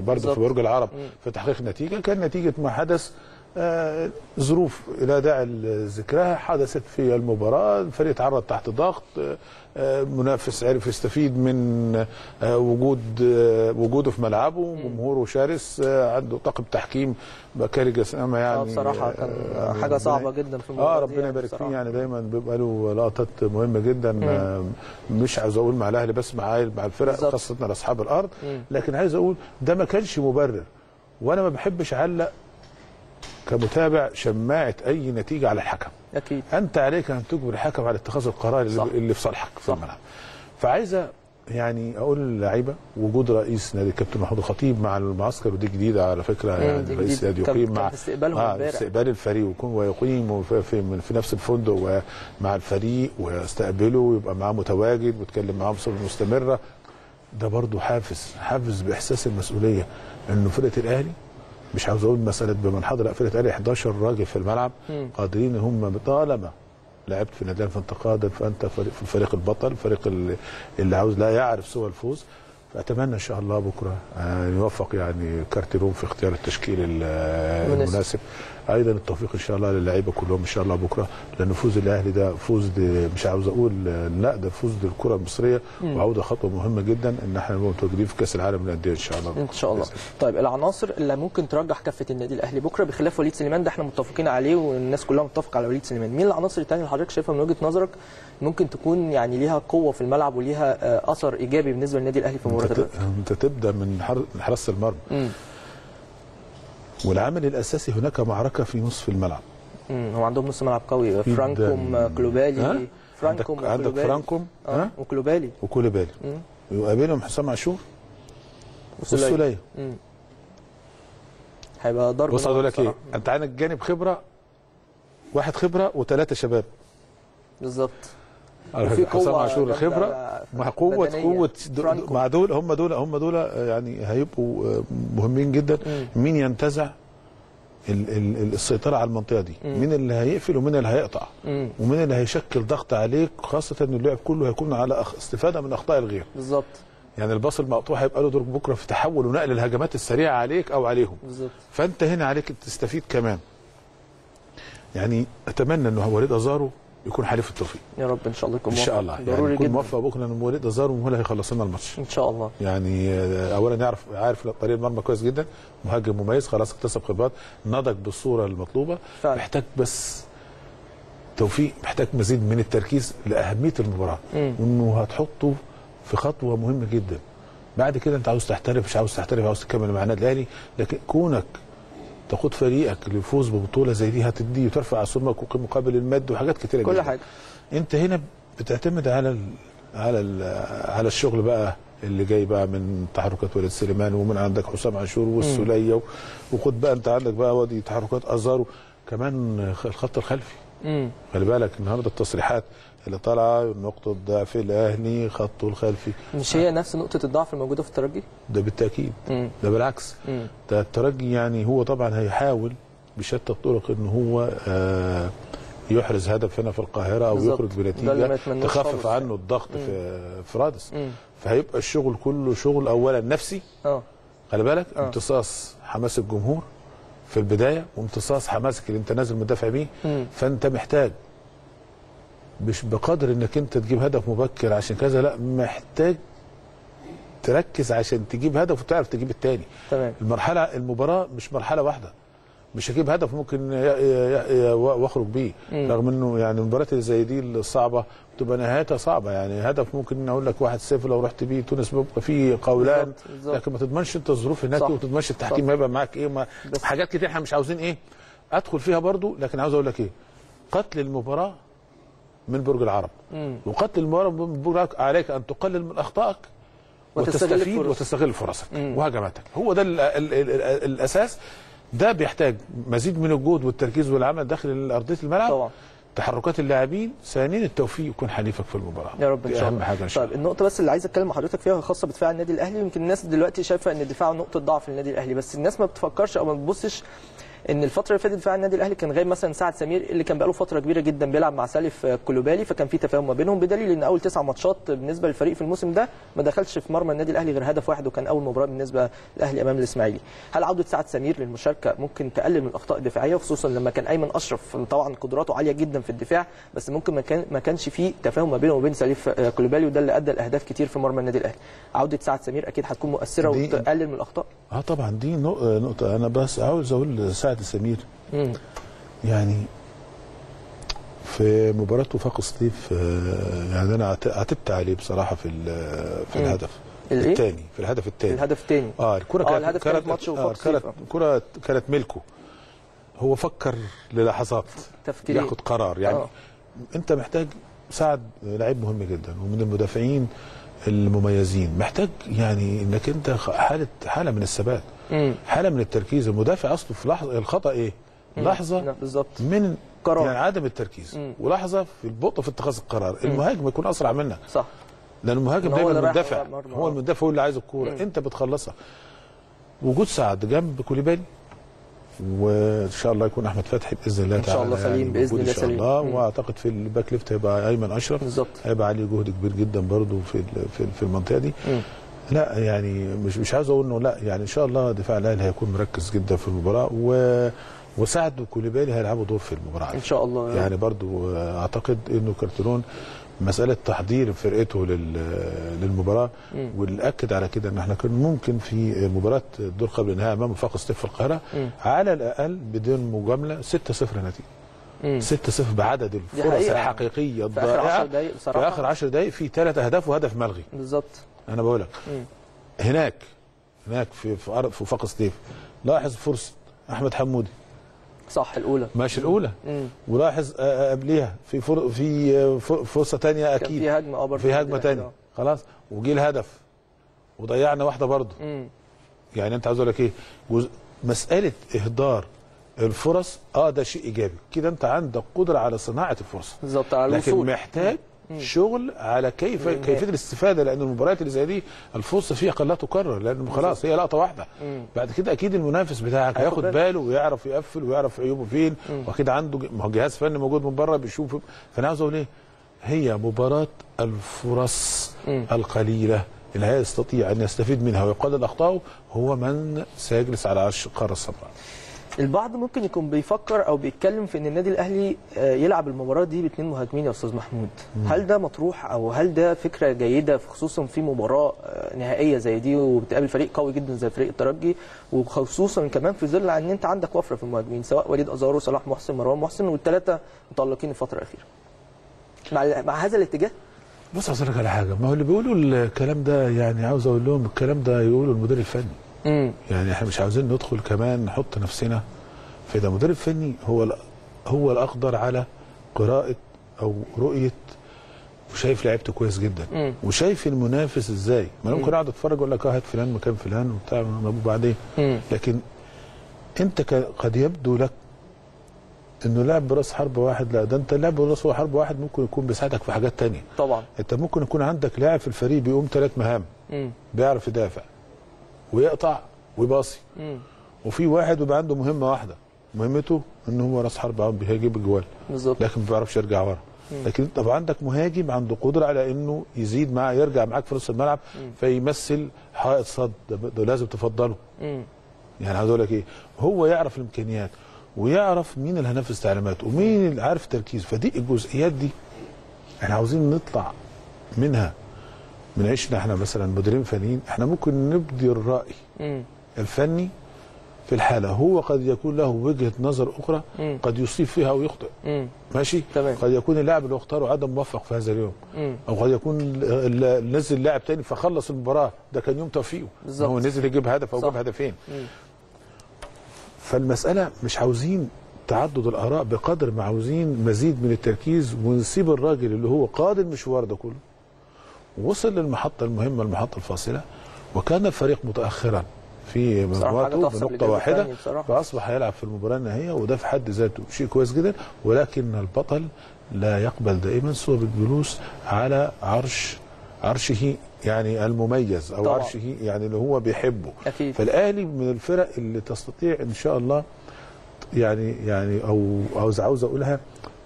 برضه في برج العرب في تحقيق نتيجه، كان نتيجه ما حدث. ظروف لا داعي لذكرها حدثت في المباراه، الفريق تعرض تحت ضغط، منافس عرف يستفيد من وجوده في ملعبه، جمهوره شرس، عنده طاقم تحكيم بكاري جسامه يعني بصراحه كان حاجه صعبه جدا في المباراه. ربنا يبارك فيه، يعني دايما بيبقى له لقطات مهمه جدا. مش عاوز اقول مع الاهلي بس، مع الفرق خاصه لاصحاب الارض. لكن عايز اقول ده ما كانش مبرر، وانا ما بحبش اعلق كمتابع شماعة أي نتيجة على الحكم. أكيد. أنت عليك أن تجبر الحكم على اتخاذ القرار اللي في صالحك في الملعب. فعايزة يعني أقول للعيبة، وجود رئيس نادي الكابتن محمود الخطيب مع المعسكر، ودي جديدة على فكرة، يعني رئيس نادي يقيم مع استقبال الفريق ويقيم في نفس الفندق مع الفريق ويستقبله ويبقى معاه متواجد ويتكلم معاه بصورة مستمرة. ده برضه حافز بإحساس المسؤولية، إنه فرقة الأهلي مش عاوز اقول مساله بمنحدر، فرقه الاهلي 11 راجل في الملعب قادرين، هم طالما لعبت في نادي فانت قادر، فانت في الفريق البطل، الفريق اللي عاوز لا يعرف سوى الفوز. فاتمنى ان شاء الله بكره يوفق يعني كارتيرون في اختيار التشكيل المناسب، ايضا التوفيق ان شاء الله للعيبه كلهم ان شاء الله بكره، لان فوز الاهلي ده فوز مش عاوز اقول لا، ده فوز للكره المصريه، وعوده خطوه مهمه جدا ان احنا نبقى متواجدين في كاس العالم للانديه ان شاء الله بكرة. ان شاء الله. طيب العناصر اللي ممكن ترجح كفه النادي الاهلي بكره بخلاف وليد سليمان، ده احنا متفقين عليه والناس كلها متفقه على وليد سليمان، مين العناصر الثانيه اللي حضرتك شايفها من وجهه نظرك ممكن تكون يعني ليها قوه في الملعب وليها اثر ايجابي بالنسبه للنادي الاهلي في مباراه الوداد؟ انت تبدا من حراسه المرمى، والعامل الاساسي هناك معركه في نصف الملعب. هو عندهم نص ملعب قوي، فرانكوم وكلوبالي، ويقابلهم حسام عاشور والسوليه، هيبقى ضرب. بص اقول لك ايه، انت عندك جانب خبره، 1 خبره و3 شباب بالظبط، وفي حسام عاشور خبره مع قوه مع دول، هم دول يعني هيبقوا مهمين جدا. مين ينتزع السيطره على المنطقه دي، مين اللي هيقفل ومين اللي هيقطع، ومين اللي هيشكل ضغط عليك، خاصه ان اللعب كله هيكون على استفاده من اخطاء الغير. بالظبط، يعني الباص المقطوع هيبقى له دور بكره في تحول ونقل الهجمات السريعه عليك او عليهم. بالظبط، فانت هنا عليك تستفيد كمان. يعني اتمنى ان وليد ازارو يكون حليف التوفيق يا رب، ان شاء الله يكون موفق، ان شاء الله يعني يكون موفق بكره، لان وليد ازارو هو اللي هيخلص لنا الماتش ان شاء الله. يعني اولا عارف طريق المرمى كويس جدا، مهاجم مميز، خلاص اكتسب خبرات، نضج بالصوره المطلوبه، محتاج بس توفيق، محتاج مزيد من التركيز لاهميه المباراه، وانه هتحطه في خطوه مهمه جدا. بعد كده انت عاوز تحترف، مش عاوز تحترف، عاوز تكمل مع النادي الاهلي، لكن كونك تقود فريقك للفوز ببطوله زي دي هتديه وترفع سمك مقابل المادي وحاجات كتيره جدا. كل حاجه انت هنا بتعتمد على الشغل بقى اللي جاي بقى من تحركات وليد سليمان، ومن عندك حسام عاشور والسوليه، وخد بقى انت عندك بقى وادي تحركات ازارو كمان الخط الخلفي. خلي بالك النهارده التصريحات اللي طالعه، نقطه ضعف الاهلي خطه الخلفي، مش هي نفس نقطه الضعف الموجوده في الترجي؟ ده بالتاكيد، ده بالعكس، ده الترجي يعني هو طبعا هيحاول بشتى الطرق ان هو يحرز هدف هنا في القاهره او يخرج بنتيجه تخفف عنه الضغط في رادس. فهيبقى الشغل كله شغل اولا نفسي، خلي بالك امتصاص حماس الجمهور في البدايه، وامتصاص حماسك اللي انت نازل مدافع بيه. فانت محتاج مش بقدر انك انت تجيب هدف مبكر عشان كذا، لا، محتاج تركز عشان تجيب هدف وتعرف تجيب الثاني. المرحله، المباراه مش مرحله واحده، مش هجيب هدف ممكن واخرج بيه، رغم انه يعني المباريات اللي زي دي الصعبه بتبقى نهايتها صعبه، يعني هدف ممكن اقول لك 1-0 لو رحت بيه تونس بيبقى فيه قولان، لكن ما تضمنش انت الظروف هناك وما تضمنش التحكيم هيبقى معاك ايه، حاجات كتير احنا مش عاوزين ايه ادخل فيها برضو. لكن عاوز اقول لك ايه، قتل المباراه من برج العرب وقتل المباراه من برج العرب، عليك ان تقلل من اخطائك وتستفيد وتستغل فرصك وهجماتك، هو ده الاساس. ده بيحتاج مزيد من الجهد والتركيز والعمل داخل ارضيه الملعب طبعا، تحركات اللاعبين، ثانيا التوفيق يكون حليفك في المباراه يا رب ان شاء الله. اهم حاجه ان شاء الله. طيب النقطه بس اللي عايز اتكلم مع حضرتك فيها خاصه بدفاع النادي الاهلي، يمكن الناس دلوقتي شايفه ان الدفاع نقطه ضعف للنادي الاهلي، بس الناس ما بتفكرش او ما بتبصش ان الفتره اللي فاتت دفاع النادي الاهلي كان غايب مثلا سعد سمير اللي كان بقاله فتره كبيره جدا بيلعب مع سالف كلوبالي، فكان في تفاهم ما بينهم، بدليل ان اول 9 ماتشات بالنسبه للفريق في الموسم ده ما دخلش في مرمى النادي الاهلي غير هدف واحد، وكان اول مباراه بالنسبه للاهلي امام الاسماعيلي. هل عوده سعد سمير للمشاركه ممكن تقلل من الاخطاء الدفاعيه، خصوصا لما كان ايمن اشرف طبعا قدراته عاليه جدا في الدفاع، بس ممكن ما كانش في تفاهم ما بينه وبين سالف كلوبالي، وده اللي ادى لاهداف كتير في مرمى النادي الاهلي. عوده سعد سمير اكيد هتكون مؤثره وتقلل من الاخطاء. طبعا دي نقطه انا بس عاوز اقول سعد سمير يعني في مباراه وفاق سطيف، يعني انا عتبت عليه بصراحه في الهدف الثاني، في الهدف الثاني الكره كانت ملكه، هو فكر للحظات ياخد قرار يعني انت محتاج سعد لعيب مهم جدا ومن المدافعين المميزين، محتاج يعني انك انت حاله من الثبات، حاله من التركيز. المدافع اصله في لحظه الخطا ايه؟ لحظه بالظبط من قرار يعني عدم التركيز، ولحظه في البطء في اتخاذ القرار. المهاجم يكون اسرع منك صح، لان المهاجم دايما المدافع هو المدافع هو اللي عايز الكوره، انت بتخلصها. وجود سعد جنب كوليبالي، وان شاء الله يكون احمد فتحي باذن الله تعالى ان شاء الله سليم يعني باذن الله سليم، واعتقد في الباك ليفت هيبقى ايمن اشرف بالظبط، هيبقى عليه جهد كبير جدا برضه في المنطقه دي. لا يعني مش عايز اقول انه لا، يعني ان شاء الله دفاع الاهلي هيكون مركز جدا في المباراه، وسعد وكوليبالي هيلعبوا دور في المباراه ان شاء الله يعني برضه اعتقد انه كارتيرون مساله تحضير فرقته للمباراه، واللي اكد على كده ان احنا كان ممكن في مباراه الدور قبل النهائي امام وفاق سطيف في القاهره على الاقل بدون مجامله 6-0 نتيجه، 6-0 بعدد الفرص الحقيقيه الضائعه في اخر 10 دقائق، في 3 اهداف وهدف ملغي بالظبط. انا بقول لك هناك في وفاق سطيف لاحظ فرصه احمد حمودي صح الاولى ماشي الاولى، ولاحظ قبليها في فرصه ثانيه اكيد في هجمه ثانيه خلاص، وجي الهدف وضيعنا واحده برضه. يعني انت عاوز اقول لك ايه، مساله اهدار الفرص ده شيء ايجابي كده، انت عندك قدره على صناعه الفرصه بالظبط على الوصول، لكن محتاج شغل على كيفيه الاستفاده، لان المباريات اللي زي دي الفرصه فيها قد لا تكرر، لان خلاص هي لقطه واحده بعد كده اكيد المنافس بتاعك هياخد باله ويعرف يقفل ويعرف عيوبه فين، واكيد عنده جهاز فني موجود من بره بيشوف. فانا عاوز اقول ايه، هي مباراه الفرص القليله اللي هيستطيع ان يستفيد منها ويقلل اخطائه هو من سيجلس على عرش القاره السمراء. البعض ممكن يكون بيفكر او بيتكلم في ان النادي الاهلي يلعب المباراه دي باثنين مهاجمين يا استاذ محمود، هل ده مطروح او هل ده فكره جيده، خصوصا في مباراه نهائيه زي دي وبتقابل فريق قوي جدا زي فريق الترجي، وخصوصا كمان في ظل ان انت عندك وفره في المهاجمين سواء وليد ازارو صلاح محسن مروان محسن، والثلاثه متالقين الفتره الاخيره مع هذا الاتجاه. بص عايز اقول لك على حاجه، ما هو اللي بيقولوا الكلام ده يعني عاوز اقول لهم الكلام ده يقولوا المدير الفني، يعني احنا مش عاوزين ندخل كمان نحط نفسنا في ده. مدرب فني هو الاقدر على قراءه او رؤيه، وشايف لعيبته كويس جدا وشايف المنافس ازاي. ما انا ممكن اقعد اتفرج اقول لك هات فلان مكان فلان وبتاع وبعدين، لكن انت قد يبدو لك انه لعب براس حرب واحد، لا ده انت اللعب براس حرب واحد ممكن يكون بيساعدك في حاجات ثانيه طبعا. انت ممكن يكون عندك لاعب في الفريق بيقوم 3 مهام، بيعرف يدافع ويقطع ويباصي، وفي واحد ويبقى عنده مهمه واحده، مهمته ان هو راس حرب عم بيجيب الجوال بالظبط، لكن ما بيعرفش يرجع ورا. لكن طبعا عندك مهاجم عنده قدره على انه يزيد معاه يرجع معاك في نص الملعب فيمثل حائط صد، ده لازم تفضله. يعني عايز اقول لك ايه، هو يعرف الامكانيات ويعرف مين اللي هينفذ تعليماته ومين اللي عارف تركيزه، فدي الجزئيات دي احنا عاوزين نطلع منها، من عشنا احنا مثلا مديرين فنيين احنا ممكن نبدي الراي الفني في الحاله هو قد يكون له وجهه نظر اخرى قد يصيب فيها او يخطئ. ماشي طبعا. قد يكون اللاعب اللي اختاره عدم موفق في هذا اليوم، او قد يكون نزل لاعب تاني فخلص المباراه، ده كان يوم توفيقه، هو نزل يجيب هدف او جاب هدفين. فالمساله مش عاوزين تعدد الاراء بقدر ما عاوزين مزيد من التركيز، ونسيب الراجل اللي هو قاد المشوار ده كله ووصل للمحطه المهمه، المحطه الفاصله، وكان الفريق متاخرا في مباراته بنقطه واحده، فاصبح هيلعب في المباراه النهائيه، وده في حد ذاته شيء كويس جدا. ولكن البطل لا يقبل دائما سوى بالجلوس على عرشه يعني المميز، او طبعا. عرشه يعني اللي هو بيحبه أكيد. فالاهلي من الفرق اللي تستطيع ان شاء الله يعني او عاوز اقولها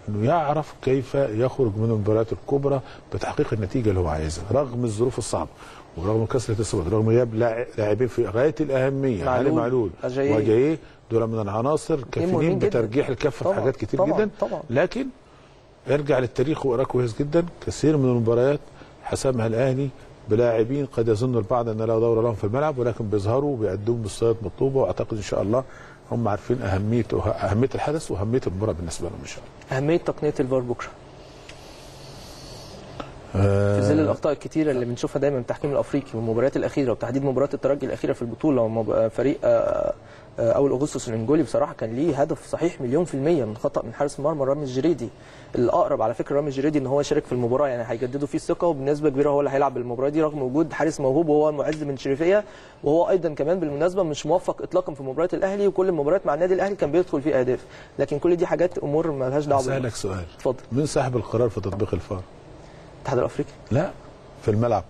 انه يعرف كيف يخرج من المباريات الكبرى بتحقيق النتيجه اللي هو عايزها، رغم الظروف الصعبه ورغم كسره الصمد، رغم غياب لاعبين في غايه الاهميه، علي معلول وجايه، دول من العناصر كافيين بترجيح الكفه في حاجات كتير طبعًا جدا طبعًا. لكن ارجع للتاريخ واقراه كويس جدا، كثير من المباريات حسمها الاهلي بلاعبين قد يظن البعض ان لا دور لهم في الملعب، ولكن بيظهروا وبيقدموا مستويات مطلوبه، واعتقد ان شاء الله هم عارفين اهميه الحدث واهميه المباراه بالنسبه لهم ان شاء الله. اهميه تقنيه الفار بكره في ظل الاخطاء الكتيره اللي بنشوفها دايما بالتحكيم الافريقي والمباريات الاخيره، وتحديد مباراه الترجي الاخيره في البطوله، وفريق اول اغسطس الانجولي بصراحه كان ليه هدف صحيح 100% من خطا من حارس مرمى رامي الجريدي، الاقرب على فكره رامي الجريدي ان هو يشارك في المباراه، يعني هيجددوا فيه الثقه، وبنسبه كبيره هو اللي هيلعب بالمباراه دي رغم وجود حارس موهوب وهو معز بن شريفية، وهو ايضا كمان بالمناسبه مش موفق اطلاقا في مباراه الاهلي، وكل المباريات مع النادي الاهلي كان بيدخل فيه اهداف، لكن كل دي حاجات امور ما لهاش دعوه. اسالك سؤال، اتفضل. مين صاحب القرار في تطبيق الفار؟ الاتحاد الافريقي؟ لا، في الملعب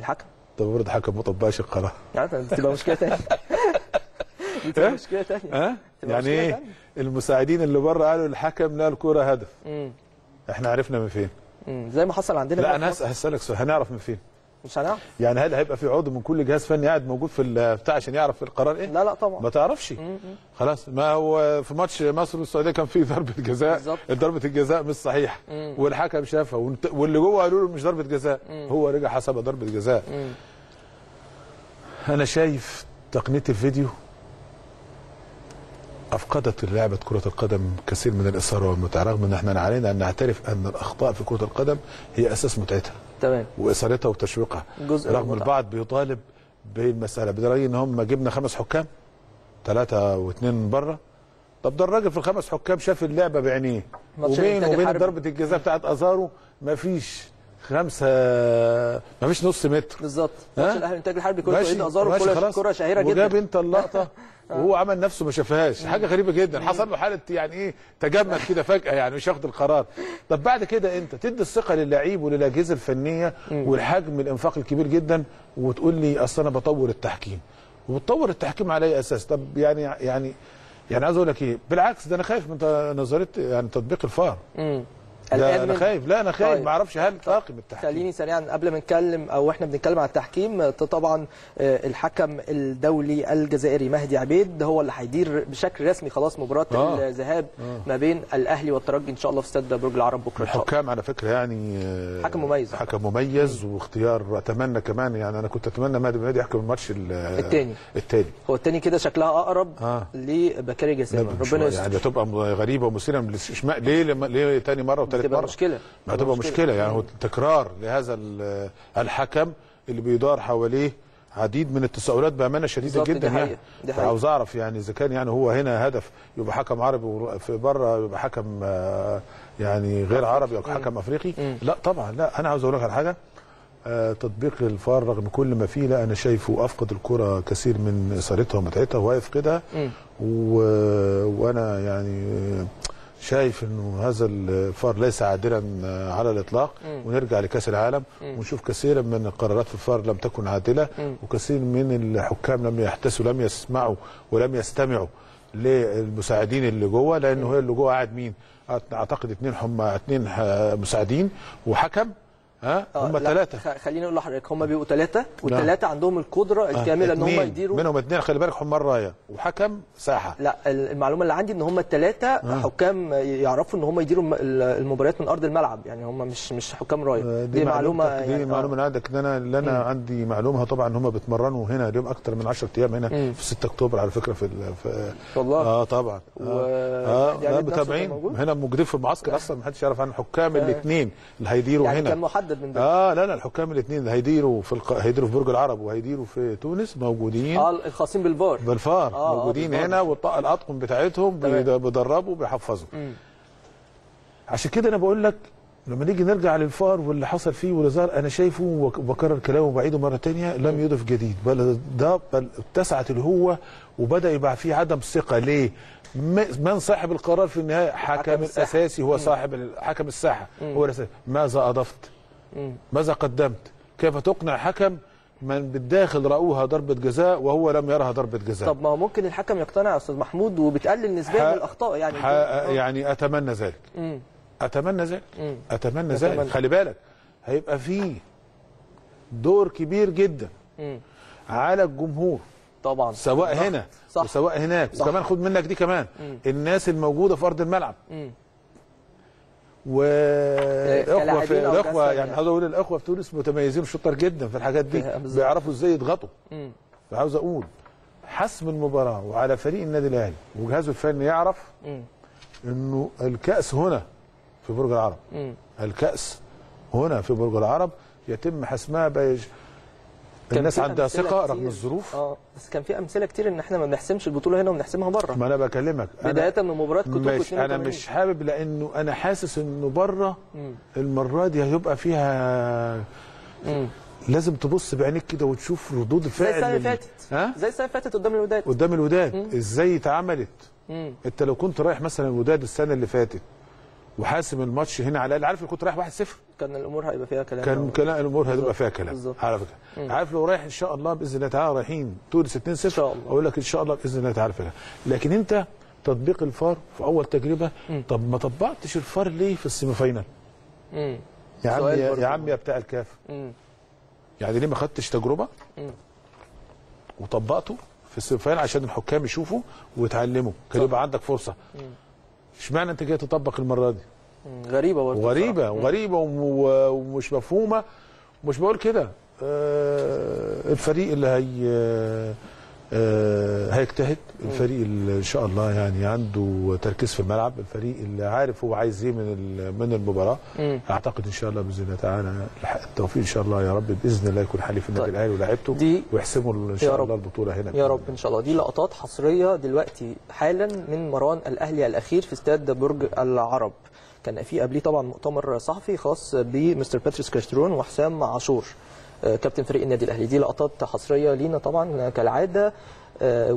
الحكم. طب برضه الحكم ما طبقش القرار، يعني تبقى مشكله ثانيه. دي مشكله ثانيه. يعني ايه؟ المساعدين اللي بره قالوا الحكم لا الكوره هدف. احنا عرفنا من فين؟ زي ما حصل عندنا. لا انا هسالك سؤال، هنعرف من فين؟ مش هنعرف. يعني هل هيبقى في عضو من كل جهاز فني قاعد موجود في البتاع عشان يعرف القرار ايه؟ لا طبعا ما تعرفش. خلاص، ما هو في ماتش مصر والسعوديه كان في ضربه جزاء، ضربه الجزاء مش صحيحه، والحكم شافها، واللي جوه قالوا له مش ضربه جزاء، هو رجع حسبها ضربه جزاء. انا شايف تقنيه الفيديو افقدت لعبه كره القدم كثير من الاثاره والمتعه، رغم ان احنا علينا ان نعترف ان الاخطاء في كره القدم هي اساس متعتها تمام واثارتها وتشويقها، رغم البعض بيطالب بالمساله، بدليل ان هم جبنا 5 حكام 3 و2 من بره. طب ده الراجل في ال5 حكام شاف اللعبه بعينيه، وبين ضربه الجزاء بتاعت ازارو مفيش 5، مفيش نص متر بالظبط. ماتش الاهلي الانتاج الحربي كله ايد ازارو، كره شهيره جدا، وجاب انت اللقطه وهو عمل نفسه ما شافهاش، حاجه غريبه جدا، حصل له حاله يعني ايه تجمد كده فجاه، يعني مش ياخد القرار. طب بعد كده انت تدي الثقه للاعيب وللاجهزه الفنيه والحجم الانفاق الكبير جدا، وتقول لي اصل انا بطور التحكيم وبتطور التحكيم على اي اساس؟ طب يعني عايز اقول لك ايه، بالعكس ده انا خايف من نظريه يعني تطبيق الفار. لا انا خايف، طيب. ما اعرفش هل طاقم التحكيم. خليني سريعا قبل ما نتكلم او احنا بنتكلم على التحكيم، طبعا الحكم الدولي الجزائري مهدي عبيد هو اللي هيدير بشكل رسمي خلاص مباراه الذهاب ما بين الاهلي والترجي ان شاء الله في استاد برج العرب بكره. الحكام على فكره يعني حكم مميز، واختيار، اتمنى كمان يعني انا كنت اتمنى مهدي يحكم الماتش الثاني هو الثاني كده شكلها اقرب لبكاري الجزائر، ربنا يستر. يعني هتبقى غريبه ومثيره للاستشماء. ليه ثاني مره وثالث مره؟ هتبقى مشكله يعني هو تكرار لهذا الحكم اللي بيدار حواليه عديد من التساؤلات بامانه شديده جدا. يعني عاوز اعرف يعني اذا كان يعني هو هنا هدف يبقى حكم عربي، وفي بره يبقى حكم يعني غير عربي او حكم افريقي. لا طبعا، لا انا عاوز اقول لك على حاجه، تطبيق الفار رغم كل ما فيه، لا انا شايفه افقد الكره كثير من اثارتها ومتعتها وهيفقدها، وانا يعني شايف انه هذا الفار ليس عادلا على الاطلاق. ونرجع لكاس العالم ونشوف كثيرا من القرارات في الفار لم تكن عادله، وكثير من الحكام لم يحتسوا، لم يسمعوا ولم يستمعوا للمساعدين اللي جوه، لانه هي اللي جوه قاعد مين؟ اعتقد 2 مساعدين وحكم، ها هم ثلاثه، خليني اقول لحضرتك هم بيبقوا ثلاثه، والثلاثه عندهم القدره الكامله ان هم يديروا، منهم اثنين خلي بالك حمار رايه وحكم ساحه. لا المعلومه اللي عندي ان هم الثلاثه حكام يعرفوا ان هم يديروا المباريات من ارض الملعب، يعني هم مش حكام رايه. دي معلومه، دي يعني معلومه عندك، ان انا اللي انا عندي معلومه طبعا ان هم بيتمرنوا هنا اليوم اكثر من 10 ايام هنا في 6 اكتوبر على فكره في والله طبعا متابعين هنا موجودين في المعسكر اصلا، ما حدش يعرف عن حكام الاثنين اللي هيديروا هنا. كان محدد من بدري. لا الحكام الاثنين اللي هيديروا هيديروا في برج العرب وهيديروا في تونس موجودين. الخاصين بالفار موجودين هنا، والطاقه الاطقم بتاعتهم بيدربوا وبيحفظوا. عشان كده انا بقول لك لما نيجي نرجع للفار واللي حصل فيه واللي ظهر، انا شايفه وبكرر كلامه وبعيده مره ثانيه، لم يضف جديد، بل اتسعت الهوه وبدا يبقى فيه عدم ثقه. ليه؟ من صاحب القرار في النهايه؟ حكم الاساسي هو صاحب حكم الساحه هو الاساسي. ماذا اضفت؟ ماذا قدمت؟ كيف تقنع حكم من بالداخل رأوها ضربة جزاء وهو لم يرها ضربة جزاء؟ طب ما ممكن الحكم يقتنع يا استاذ محمود وبتقلل نسبيا من الاخطاء، يعني اتمنى ذلك. اتمنى ذلك. خلي بالك هيبقى فيه دور كبير جدا على الجمهور طبعا، سواء هنا وسواء هناك، وكمان خد منك دي كمان الناس الموجوده في ارض الملعب والاخوه يعني عاوز اقول الاخوه في تونس متميزين شطار جدا في الحاجات دي، بيعرفوا ازاي يضغطوا. فعاوز اقول حسم المباراه وعلى فريق النادي الاهلي وجهازه الفني يعرف انه الكاس هنا في برج العرب، الكاس هنا في برج العرب يتم حسمها الناس عندها ثقه رغم الظروف. بس كان في امثله كتير ان احنا ما بنحسمش البطوله هنا وبنحسمها بره. ما انا بكلمك بدايه من مباراه كوتوكو، انا مش حابب، لانه انا حاسس انه بره المره دي هيبقى فيها لازم تبص بعينيك كده وتشوف ردود الفعل زي السنه اللي فاتت، زي السنه اللي فاتت قدام الوداد. ازاي اتعملت؟ انت لو كنت رايح مثلا الوداد السنه اللي فاتت وحاسم الماتش هنا على الاقل، عارف لو كنت رايح 1-0 كان الامور هيبقى فيها كلام، الامور هتبقى فيها كلام على فكره. عارف لو رايح ان شاء الله باذن الله تعالى رايحين تونس 2-0 اقول لك ان شاء الله باذن الله تعالى فيها. لكن انت تطبيق الفار في اول تجربه، طب ما طبقتش الفار ليه في السيمي فاينال؟ يا عم يا عم يا بتاع الكاف، يعني ليه ما خدتش تجربه وطبقته في السيمي فاينال عشان الحكام يشوفوا ويتعلموا، كان يبقى عندك فرصه. اشمعنى انت جاي تطبق المره دي؟ غريبه برضه، غريبه ومش مفهومه. مش بقول كده، الفريق اللي هيجتهد، الفريق اللي ان شاء الله يعني عنده تركيز في الملعب، الفريق اللي عارف هو عايز ايه من المباراه. اعتقد ان شاء الله باذن الله تعالى التوفيق ان شاء الله يا رب، باذن الله يكون حليف النادي الاهلي ولاعيبته ويحسموا ان شاء الله البطوله هنا يا رب ان شاء الله. دي لقطات حصريه دلوقتي حالا من مروان الاهلي الاخير في استاد برج العرب، كان في قبليه طبعا مؤتمر صحفي خاص بمستر باتريس كارتيرون وحسام عاشور كابتن فريق النادي الاهلي. دي لقطات حصريه لينا طبعا كالعاده،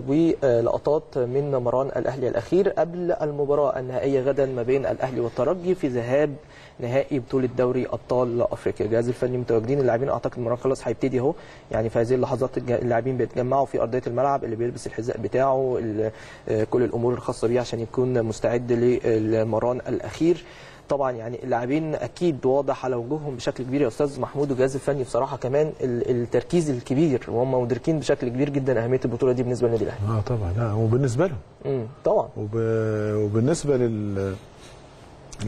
ولقطات من مروان الاهلي الاخير قبل المباراه النهائيه غدا ما بين الاهلي والترجي في ذهاب نهائي بطوله دوري ابطال افريقيا. الجهاز الفني متواجدين، اللاعبين اعتقد المباراه خلاص هيبتدي اهو، يعني في هذه اللحظات اللاعبين بيتجمعوا في ارضيه الملعب، اللي بيلبس الحذاء بتاعه، كل الامور الخاصه بيه عشان يكون مستعد للمران الاخير. طبعا يعني اللاعبين اكيد واضح على وجوههم بشكل كبير يا استاذ محمود، والجهاز الفني بصراحه كمان التركيز الكبير، وهم مدركين بشكل كبير جدا اهميه البطوله دي بالنسبه للنادي الاهلي. طبعا، وبالنسبه لهم طبعا، وبالنسبه اللي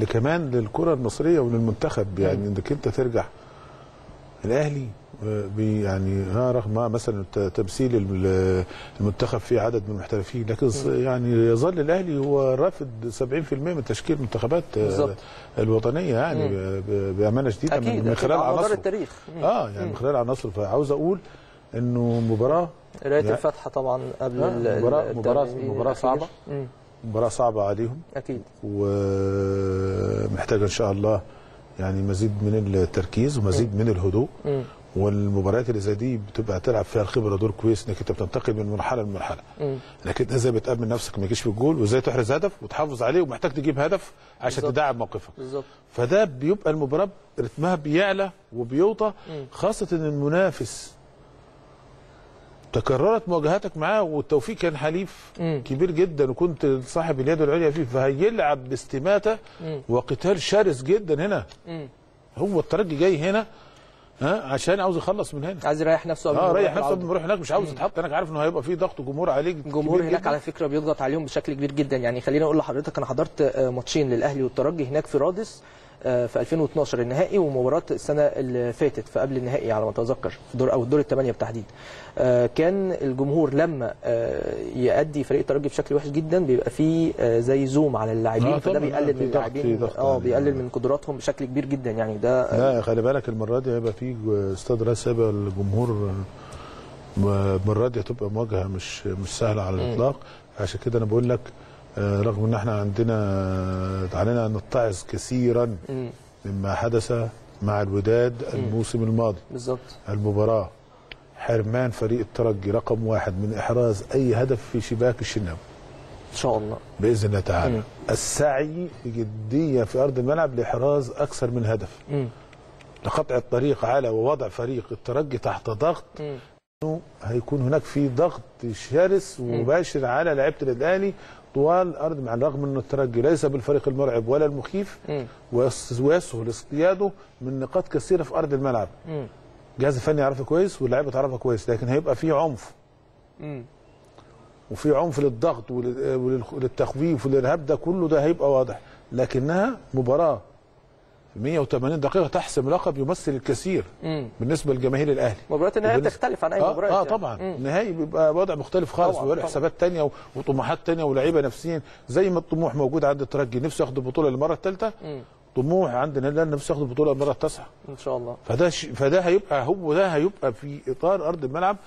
كمان للكره المصريه وللمنتخب، يعني انك انت ترجع الاهلي يعني رغم مثلا تمثيل المنتخب في عدد من المحترفين، لكن يعني يظل الاهلي هو رافض 70% من تشكيل المنتخبات الوطنيه، يعني بامانه شديده من خلال عناصره التاريخ. يعني من خلال عناصره. فعاوز اقول انه مباراه قرايه الفاتحه طبعا قبل مباراه صعبه، مباراه صعبه عليهم اكيد، ومحتاجه ان شاء الله يعني مزيد من التركيز ومزيد من الهدوء. والمباريات اللي زي دي بتبقى تلعب فيها الخبره دور كويس، انك انت بتنتقل من مرحله لمرحله، لكن ازاي بتامن نفسك ما يجيش في الجول، وازاي تحرز هدف وتحافظ عليه، ومحتاج تجيب هدف عشان تدعم موقفك. فده بيبقى المباراه رتمها بيعلى وبيوطى، خاصه ان المنافس تكررت مواجهاتك معاه، والتوفيق كان حليف كبير جدا وكنت صاحب اليد العليا فيه، فهيلعب باستماته وقتال شرس جدا هنا. هو الترجي جاي هنا عشان عاوز يخلص من هنا، عايز يريح نفسه قبل يريح نفسه قبل ما يروح هناك، مش عاوز يتحط هناك، عارف انه هيبقى في ضغط جمهور عليك، جمهور هناك جداً. على فكره بيضغط عليهم بشكل كبير جدا، يعني خليني اقول لحضرتك انا حضرت ماتشين للاهلي والترجي هناك في رادس في 2012 النهائي ومباراه السنه اللي فاتت في قبل النهائي على ما اتذكر في دور او الدور الثمانيه بالتحديد. كان الجمهور لما يؤدي فريق الترجي بشكل وحش جدا بيبقى فيه زي زوم على اللاعبين، فده بيقلل من اللاعبين بيقلل من قدراتهم بشكل كبير جدا يعني ده. لا خلي بالك المره دي هيبقى فيه استاد راس سابع، الجمهور المره دي هتبقى مواجهه مش سهله على الاطلاق. عشان كده انا بقول لك رغم ان احنا علينا ان نتعظ كثيرا مما حدث مع الوداد الموسم الماضي بالظبط. المباراه حرمان فريق الترجي رقم واحد من احراز اي هدف في شباك الشناوي ان شاء الله باذن الله تعالى. السعي بجديه في ارض الملعب لاحراز اكثر من هدف لقطع الطريق على ووضع فريق الترجي تحت ضغط، انه هيكون هناك في ضغط شرس ومباشر على لعيبه الاهلي طوال ارض، مع الرغم ان الترجي ليس بالفريق المرعب ولا المخيف ويسهل اصطياده من نقاط كثيره في ارض الملعب. الجهاز الفني يعرفها كويس واللاعيبه تعرفها كويس، لكن هيبقى في عنف وفي عنف للضغط وللتخويف والارهاب، ده كله ده هيبقى واضح. لكنها مباراه 180 دقيقه تحسم لقب يمثل الكثير بالنسبه لجماهير الاهلي. مباراه النهائي تختلف عن اي مباراه يعني. طبعا النهائي بيبقى وضع مختلف خالص، ويبقى حسابات ثانيه وطموحات ثانيه ولاعيبه نفسيين. زي ما الطموح موجود عند الترجي نفسه ياخد البطوله للمره الثالثه، طموح عند الهلال نفسه ياخد البطوله للمره التاسعه ان شاء الله. فده هيبقى هيبقى في اطار ارض الملعب.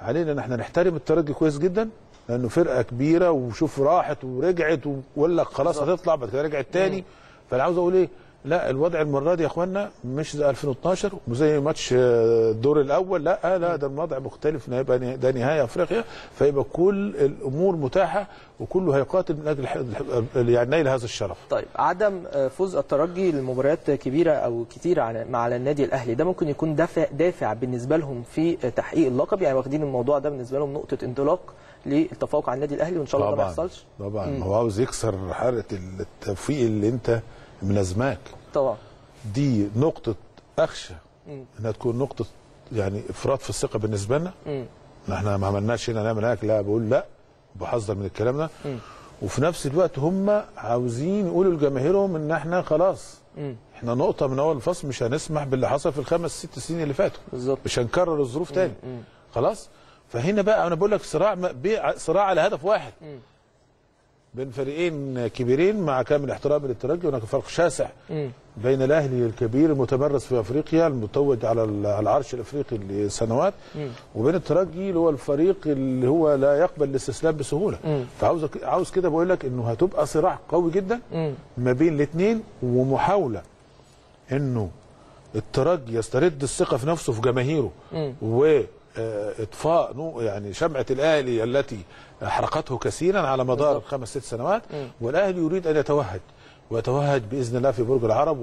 علينا ان احنا نحترم الترجي كويس جدا لانه فرقه كبيره، وشوف راحت ورجعت وقول لك خلاص هتطلع بعد كده رجعت ثاني. فانا عاوز اقول ايه، لا الوضع المره دي يا اخوانا مش زي 2012 وزي ماتش الدور الاول، لا ده الوضع مختلف، ده نهايه افريقيا، فيبقى كل الامور متاحه وكله هيقاتل من اجل يعني نيل هذا الشرف. طيب عدم فوز الترجي لمباريات كبيره او كتير مع النادي الاهلي ده ممكن يكون دافع بالنسبه لهم في تحقيق اللقب، يعني واخدين الموضوع ده بالنسبه لهم نقطه انطلاق للتفوق على النادي الاهلي، وان شاء الله ده ما يحصلش. طبعا هو عاوز يكسر حاره التوفيق اللي انت منازماك طبعا، دي نقطة أخشى إنها تكون نقطة يعني إفراط في الثقة بالنسبة لنا. إحنا ما عملناش هنا نعمل هناك، لا بقول لا بحذر من الكلام ده. وفي نفس الوقت هم عاوزين يقولوا لجماهيرهم إن إحنا خلاص إحنا نقطة من أول الفصل، مش هنسمح باللي حصل في ال5 6 سنين اللي فاتوا بالظبط، مش هنكرر الظروف تاني خلاص. فهنا بقى أنا بقول لك صراع على هدف واحد بين فريقين كبيرين، مع كامل احترامي للترجي هناك فرق شاسع بين الاهلي الكبير المتمرس في افريقيا المتوج على العرش الافريقي لسنوات، وبين الترجي اللي هو الفريق اللي هو لا يقبل الاستسلام بسهوله. فعاوز كده بقول لك انه هتبقى صراع قوي جدا ما بين الاثنين، ومحاوله انه الترجي يسترد الثقه في نفسه في جماهيره اطفاء يعني شمعه الاهلي التي حرقته كثيرا على مدار 5 6 سنوات. والاهلي يريد ان يتوهج باذن الله في برج العرب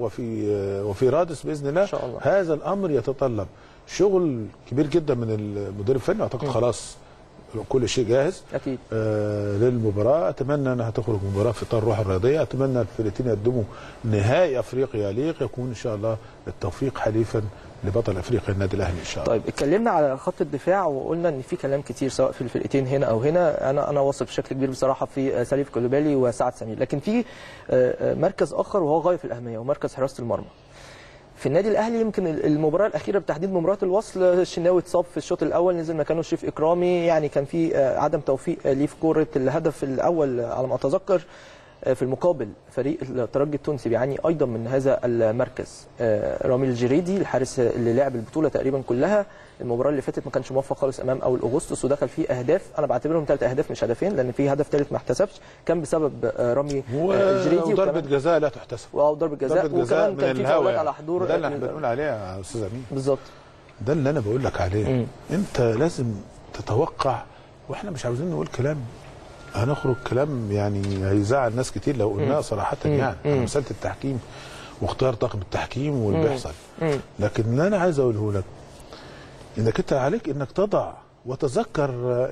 وفي رادس باذن الله. هذا الامر يتطلب شغل كبير جدا من المدير الفني، اعتقد خلاص كل شيء جاهز اكيد للمباراه. اتمنى انها تخرج مباراه في اطار الروح الرياضيه، اتمنى الفرقتين يقدموا نهائي افريقيا ليق، يكون ان شاء الله التوفيق حليفا لبطل افريقيا النادي الاهلي ان شاء الله. طيب اتكلمنا على خط الدفاع وقلنا ان في كلام كتير سواء في الفرقتين هنا او هنا، انا واثق بشكل كبير بصراحه في سليف كلوبالي وسعد سمير، لكن في مركز اخر وهو غايه في الاهميه ومركز حراسه المرمى. في النادي الاهلي يمكن المباراه الاخيره بالتحديد مباراه الوصل الشناوي اتصاب في الشوط الاول، نزل مكانه شريف اكرامي، يعني كان في عدم توفيق ليه في كوره الهدف الاول على ما اتذكر. في المقابل فريق الترجي التونسي بيعاني ايضا من هذا المركز، رامي الجريدي الحارس اللي لعب البطوله تقريبا كلها، المباراه اللي فاتت ما كانش موفق خالص امام اول اغسطس ودخل فيه اهداف، انا بعتبرهم 3 اهداف مش هدفين لان في هدف ثالث ما احتسبش كان بسبب رامي الجريدي، وضربه جزاء لا تحتسب وضربه جزاء وكمان كان في فاولات على حضور. ده اللي احنا بنقول عليه يا استاذ امين بالظبط، ده اللي انا بقول لك عليه. انت لازم تتوقع، واحنا مش عاوزين نقول كلام هنخرج كلام يعني هيزعل ناس كتير لو قلناه صراحه، يعني مساله التحكيم واختيار طاقم التحكيم واللي بيحصل، لكن اللي انا عايز اقوله لك انك انت عليك انك تضع وتذكر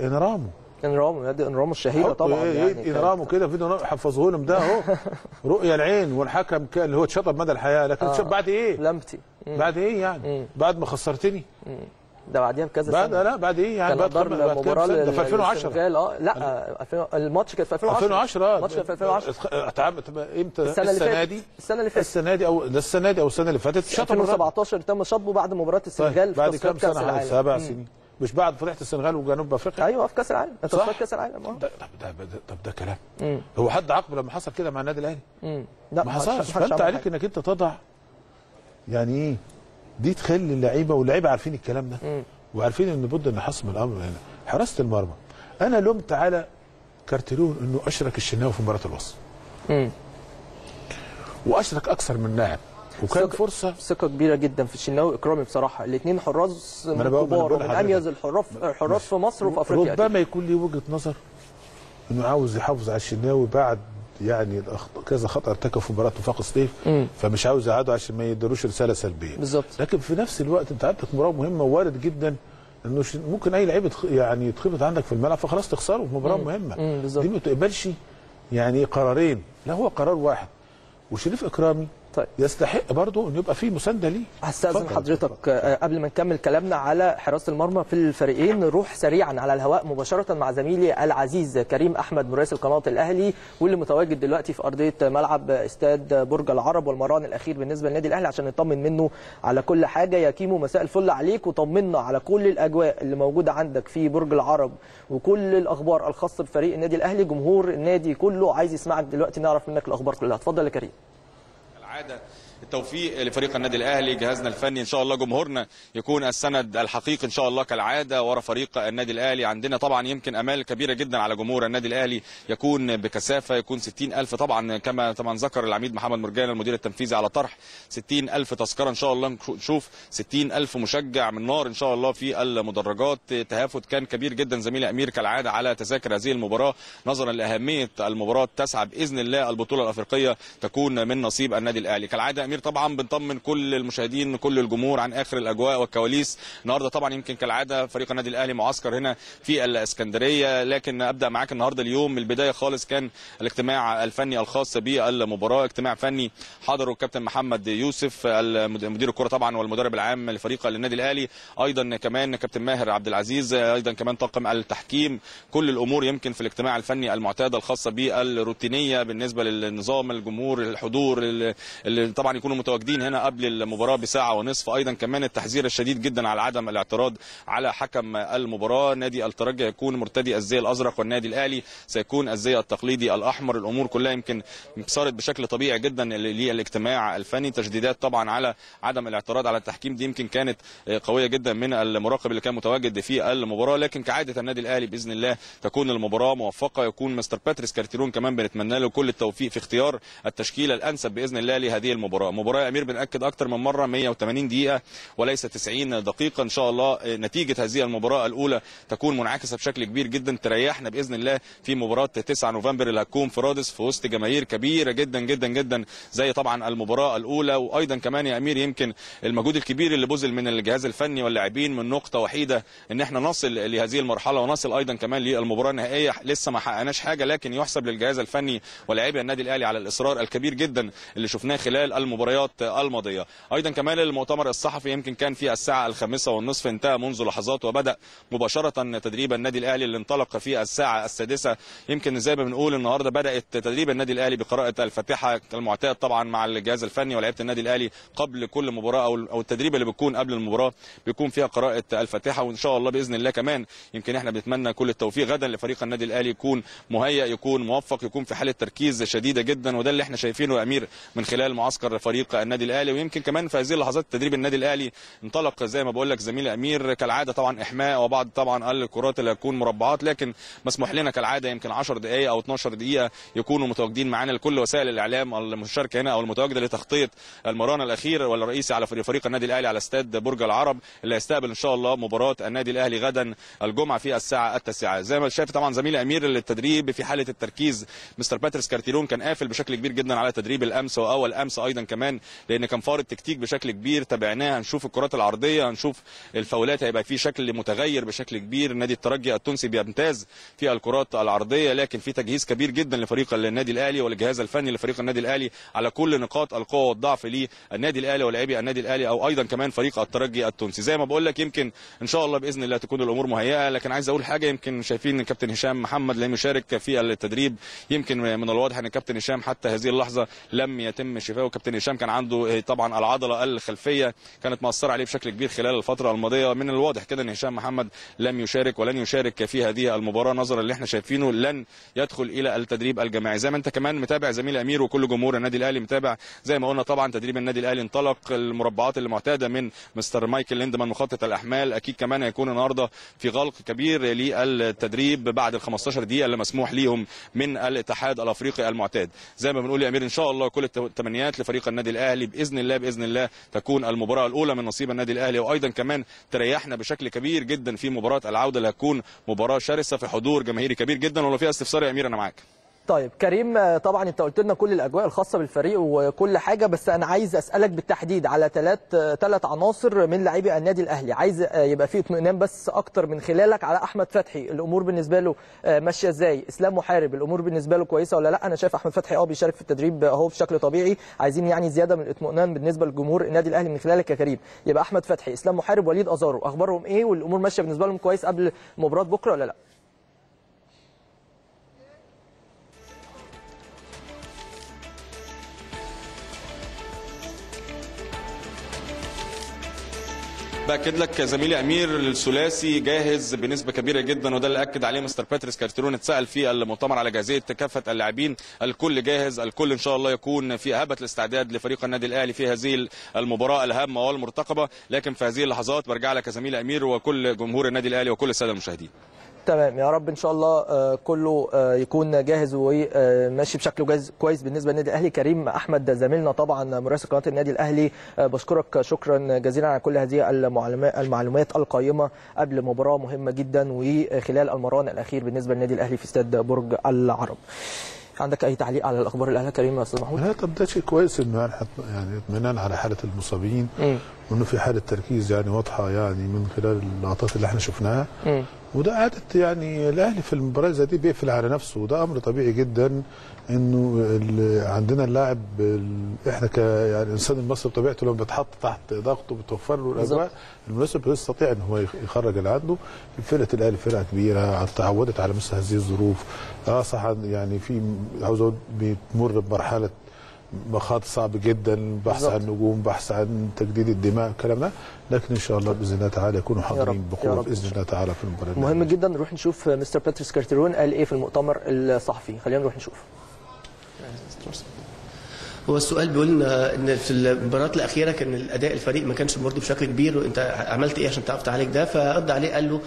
انرامو انرامو، نادي انرامو الشهيره طبعا. يعني انرامو كده فيديو حفظوه لهم ده اهو. رؤيه العين، والحكم كان اللي هو اتشطب مدى الحياه، لكن اتشطب بعد ايه؟ لمتي بعد ايه يعني؟ بعد ما خسرتني ده بعديها بكذا سنه. لا بعد ايه يعني؟ بعد مباراه ده في 2010. لا الماتش كان في 2010. الماتش كان في 2010. امتى؟ السنه دي او ده السنه دي او السنه اللي فاتت. شطب 2017 تم شطبه بعد مباراه السنغال في كاس العالم. بعد كام سنه؟ 7 سنين. مش بعد فضيحه السنغال وجنوب افريقيا. ايوه في كاس العالم، انتصار كاس العالم. طب ده كلام. هو حد عاقب لما حصل كده مع النادي الاهلي؟ لا ما حصلش. فانت عليك انك انت تضع يعني ايه؟ دي تخلي اللعيبه، واللعيبه عارفين الكلام ده وعارفين ان بد ان حسم الامر هنا. يعني حراسه المرمى انا لمت على كارتيرون انه اشرك الشناوي في مباراه الوصل واشرك اكثر من لاعب، وكان فرصه ثقه كبيره جدا في الشناوي واكرامي بصراحه، الاثنين حراس كبار ومن اميز الحراس في مصر وفي افريقيا. ربما يكون ليه وجهه نظر انه عاوز يحافظ على الشناوي بعد يعني كذا خطأ ارتكب في مباراه وفاق سطيف، فمش عاوز يقعدوا عشان ما يدروش رساله سلبيه. بالظبط. لكن في نفس الوقت انت عندك مباراه مهمه، وارد جدا انه ممكن اي لعيب يعني يتخبط عندك في الملعب فخلاص تخسره في مباراه مهمه. دي ما تقبلش يعني قرارين، لا هو قرار واحد. وشريف اكرامي طيب يستحق برضه ان يبقى فيه مسانده ليه. هستأذن حضرتك قبل ما نكمل كلامنا على حراسه المرمى في الفريقين، نروح سريعا على الهواء مباشره مع زميلي العزيز كريم احمد مراسل قناه الاهلي، واللي متواجد دلوقتي في ارضيه ملعب استاد برج العرب والمران الاخير بالنسبه للنادي الاهلي، عشان نطمن منه على كل حاجه. يا كيمو مساء الفل عليك، وطمنا على كل الاجواء اللي موجوده عندك في برج العرب وكل الاخبار الخاصه بفريق النادي الاهلي. جمهور النادي كله عايز يسمعك دلوقتي، نعرف منك الاخبار كلها. اتفضل يا كريم. التوفيق لفريق النادي الاهلي، جهازنا الفني ان شاء الله، جمهورنا يكون السند الحقيقي ان شاء الله كالعاده ورا فريق النادي الاهلي. عندنا طبعا يمكن امال كبيره جدا على جمهور النادي الاهلي، يكون بكثافه، يكون 60000 طبعا كما ذكر العميد محمد مرجان المدير التنفيذي على طرح 60000 تذكره ان شاء الله، نشوف 60000 مشجع من نار ان شاء الله في المدرجات. تهافت كان كبير جدا زميلي امير كالعاده على تذاكر هذه المباراه نظرا لاهميه المباراه، تسعى باذن الله البطوله الافريقيه تكون من نصيب النادي الاهلي كالعاده. امير طبعا بنطمن كل المشاهدين كل الجمهور عن اخر الاجواء والكواليس النهارده. طبعا يمكن كالعاده فريق النادي الاهلي معسكر هنا في الاسكندريه، لكن ابدا معاك النهارده اليوم من البدايه خالص. كان الاجتماع الفني الخاص بالمباراه، اجتماع فني حضره الكابتن محمد يوسف مدير الكره طبعا والمدرب العام لفريق النادي الاهلي، ايضا كمان كابتن ماهر عبد العزيز، ايضا كمان طاقم التحكيم. كل الامور يمكن في الاجتماع الفني المعتاده الخاصه بالروتينيه بالنسبه للنظام، الجمهور، الحضور اللي طبعا يكونوا متواجدين هنا قبل المباراه بساعه ونصف. ايضا كمان التحذير الشديد جدا على عدم الاعتراض على حكم المباراه. نادي الترجي هيكون مرتدي الزي الازرق، والنادي الاهلي سيكون الزي التقليدي الاحمر. الامور كلها يمكن صارت بشكل طبيعي جدا للاجتماع الفني. تشديدات طبعا على عدم الاعتراض على التحكيم، دي يمكن كانت قويه جدا من المراقب اللي كان متواجد في المباراه. لكن كعاده النادي الاهلي باذن الله تكون المباراه موفقه، يكون مستر باتريس كارتيرون كمان بنتمنى له كل التوفيق في اختيار التشكيله الانسب باذن الله لهذه المباراه. مباراه يا امير بنأكد اكتر من مره 180 دقيقه وليس 90 دقيقه ان شاء الله. نتيجه هذه المباراه الاولى تكون منعكسه بشكل كبير جدا، تريحنا باذن الله في مباراه 9 نوفمبر اللي هتكون في رادس في وسط جماهير كبيره جدا جدا جدا زي طبعا المباراه الاولى. وايضا كمان يا امير يمكن المجهود الكبير اللي بذل من الجهاز الفني واللاعبين من نقطه وحيده ان احنا نصل لهذه المرحله ونصل ايضا كمان للمباراه النهائيه. لسه ما حققناش حاجه، لكن يحسب للجهاز الفني ولاعبي النادي الاهلي على الاصرار الكبير جدا اللي شفناه خلال المباريات الماضيه. ايضا كمان المؤتمر الصحفي يمكن كان في الساعه 5:30 انتهى منذ لحظات، وبدا مباشره تدريب النادي الاهلي اللي انطلق في الساعه 6:00. يمكن زي ما بنقول النهارده بدات تدريب النادي الاهلي بقراءه الفاتحه المعتاد طبعا مع الجهاز الفني ولاعيبه النادي الاهلي قبل كل مباراه، او التدريب اللي بيكون قبل المباراه بيكون فيها قراءه الفاتحه. وان شاء الله باذن الله كمان يمكن احنا بنتمنى كل التوفيق غدا لفريق النادي الاهلي، يكون مهيئ، يكون موفق، يكون في حاله تركيز شديده جدا، وده اللي احنا شايفينه يا امير من خلال معسكر فريق النادي الاهلي. ويمكن كمان في هذه اللحظات تدريب النادي الاهلي انطلق زي ما بقول لك زميلي امير كالعاده طبعا احماء وبعض طبعا الكرات اللي هتكون مربعات، لكن مسموح لنا كالعاده يمكن 10 دقائق او 12 دقيقه يكونوا متواجدين معانا لكل وسائل الاعلام المشاركه هنا او المتواجده لتغطيه المران الاخير والرئيسي على فريق النادي الاهلي على استاد برج العرب اللي هيستقبل ان شاء الله مباراه النادي الاهلي غدا الجمعه في الساعه 9:00. زي ما شايف طبعا زميلي امير التدريب في حاله التركيز، مستر باتريس كارتيرون كان قافل بشكل كبير جدا على تدريب الامس واول امس، ايضا كمان لان كان فارق تكتيك بشكل كبير تابعناه. هنشوف الكرات العرضيه، هنشوف الفاولات، هيبقى في شكل متغير بشكل كبير. نادي الترجي التونسي بيمتاز في الكرات العرضيه، لكن في تجهيز كبير جدا لفريق النادي الاهلي والجهاز الفني لفريق النادي الاهلي على كل نقاط القوه والضعف للنادي الاهلي ولاعبي النادي الاهلي او ايضا كمان فريق الترجي التونسي. زي ما بقول لك يمكن ان شاء الله باذن الله تكون الامور مهيئه، لكن عايز اقول حاجه، يمكن شايفين الكابتن هشام محمد لم يشارك في التدريب. يمكن من الواضح ان الكابتن هشام حتى هذه اللحظه لم يتم شفاؤه. الكابتن هشام كان عنده طبعا العضله الخلفيه كانت مأثره عليه بشكل كبير خلال الفتره الماضيه. من الواضح كده ان هشام محمد لم يشارك ولن يشارك في هذه المباراه نظرا اللي احنا شايفينه لن يدخل الى التدريب الجماعي. زي ما انت كمان متابع زميل امير وكل جمهور النادي الاهلي متابع، زي ما قلنا طبعا تدريب النادي الاهلي انطلق. المربعات المعتاده من مستر مايكل ليندمان مخطط الاحمال اكيد كمان هيكون النهارده في غلق كبير للتدريب بعد ال 15 دقيقه اللي مسموح ليهم من الاتحاد الافريقي المعتاد. زي ما بنقول يا امير ان شاء الله كل التمنيات لفريق النادي الاهلي باذن الله باذن الله تكون المباراه الاولى من نصيب النادي الاهلي، وايضا كمان تريحنا بشكل كبير جدا في مباراه العوده اللي هتكون مباراه شرسه في حضور جماهيري كبير جدا. ولو فيها استفسار يا امير انا معاك. طيب كريم، طبعا انت قلت لنا كل الاجواء الخاصه بالفريق وكل حاجه، بس انا عايز اسالك بالتحديد على ثلاث عناصر من لاعبي النادي الاهلي، عايز يبقى فيه اطمئنان بس اكتر من خلالك على احمد فتحي. الامور بالنسبه له ماشيه ازاي؟ اسلام محارب الامور بالنسبه له كويسه ولا لا؟ انا شايف احمد فتحي بيشارك في التدريب اهو بشكل طبيعي، عايزين يعني زياده من الاطمئنان بالنسبه لجمهور النادي الاهلي من خلالك يا كريم. يبقى احمد فتحي، اسلام محارب، وليد ازارو، اخبارهم ايه والامور ماشيه بالنسبه لهم كويس قبل مباراه بكره ولا لا؟ باكد لك زميلي امير الثلاثي جاهز بنسبه كبيره جدا، وده اللي اكد عليه مستر باتريس كارتيرون. اتسال في المؤتمر على جاهزيه كافه اللاعبين، الكل جاهز، الكل ان شاء الله يكون في هبه الاستعداد لفريق النادي الاهلي في هذه المباراه الهامه والمرتقبه. لكن في هذه اللحظات برجع لك زميلي امير وكل جمهور النادي الاهلي وكل الساده المشاهدين. تمام يا رب ان شاء الله كله يكون جاهز وماشي بشكل كويس بالنسبه للنادي الاهلي. كريم احمد زميلنا طبعا مراسل قناه النادي الاهلي، بشكرك شكرا جزيلا على كل هذه المعلومات القيمه قبل مباراه مهمه جدا وخلال المران الاخير بالنسبه للنادي الاهلي في استاد برج العرب. عندك اي تعليق على الاخبار الاهليه كريم يا استاذ محمود؟ لا، طب ده شيء كويس انه يعني اطمئنان على حاله المصابين وانه في حاله تركيز يعني واضحه يعني من خلال اللقطات اللي احنا شفناها، وده عاده يعني الاهلي في المباراه زي دي بيقفل على نفسه، وده امر طبيعي جدا انه عندنا اللاعب احنا يعني الانسان المصري بطبيعته لما بيتحط تحت ضغطه بتوفر له الاجواء المناسبه يستطيع ان هو يخرج اللي عنده. فرقه الاهلي فرقه كبيره تعودت على مثل هذه الظروف. صح يعني في عاوز اقول بتمر بمرحله مخاض صعب جدا، بحث عن نجوم، بحث عن تجديد الدماء، الكلام ده، لكن ان شاء الله باذن الله تعالى يكونوا حاضرين بقوه باذن الله تعالى في المباراه. مهم جدا نروح نشوف مستر باتريس كارتيرون قال ايه في المؤتمر الصحفي، خلينا نروح نشوف. هو السؤال بيقول لنا ان في المباراه الاخيره كان الاداء الفريق ما كانش مرضي بشكل كبير، وانت عملت ايه عشان تعرف تعالج ده؟ فرد عليه قال له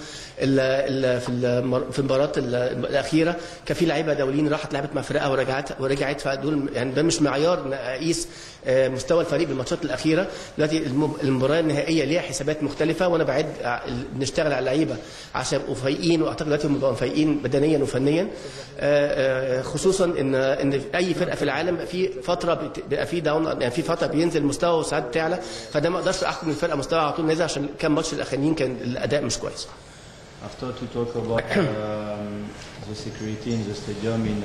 في المباراه الاخيره كان في لعيبه دوليين راحت لعبت مع فرقه ورجعت، فدول يعني ده مش معيار اقيس مستوى الفريق بالماتشات الاخيره. دلوقتي المباراه النهائيه ليها حسابات مختلفه، وانا بعد بنشتغل على اللعيبه عشان يبقوا فايقين، واعتقد دلوقتي هم بقوا فايقين بدنيا وفنيا، خصوصا ان اي فرقه في العالم في فتره بيبقى في داون، يعني في فتره بينزل مستوى وساعات بتعلى، فده ما اقدرش احكم الفرقه مستوى على طول نازل عشان كام ماتش الاخرين كان الاداء مش كويس. After to talk about the security in the stadium in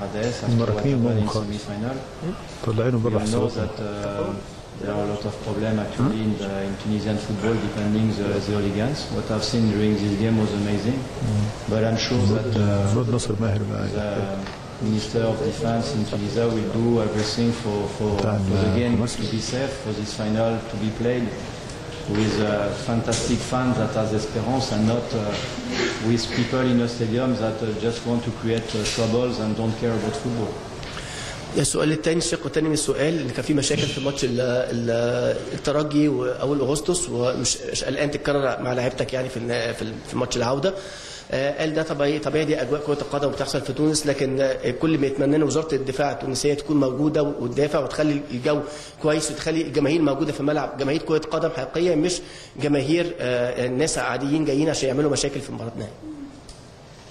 Rades after what happened in semi-final, we know that there are a lot of problems actually in Tunisian football defending the hooligans. What I've seen during this game was amazing, but I'm sure that the Minister of Defense in Tunisia will do everything for the game to be safe, for this final to be played with fantastic fans that has esperance and not with people in a stadium that just want to create troubles and don't care about football. السؤال الثاني، الشق الثاني من السؤال، ان كان في مشاكل في ماتش الترجي واول اغسطس، ومش قلقان تتكرر مع لعيبتك يعني في ماتش العوده. قال ده طبيعي، دي اجواء كره القدم بتحصل في تونس، لكن كل ما يتمناه وزاره الدفاع التونسيه تكون موجوده وتدافع وتخلي الجو كويس وتخلي الجماهير موجوده في الملعب، جماهير كره قدم حقيقيه مش جماهير الناس عاديين جايين عشان يعملوا مشاكل في المباراه النهائيه.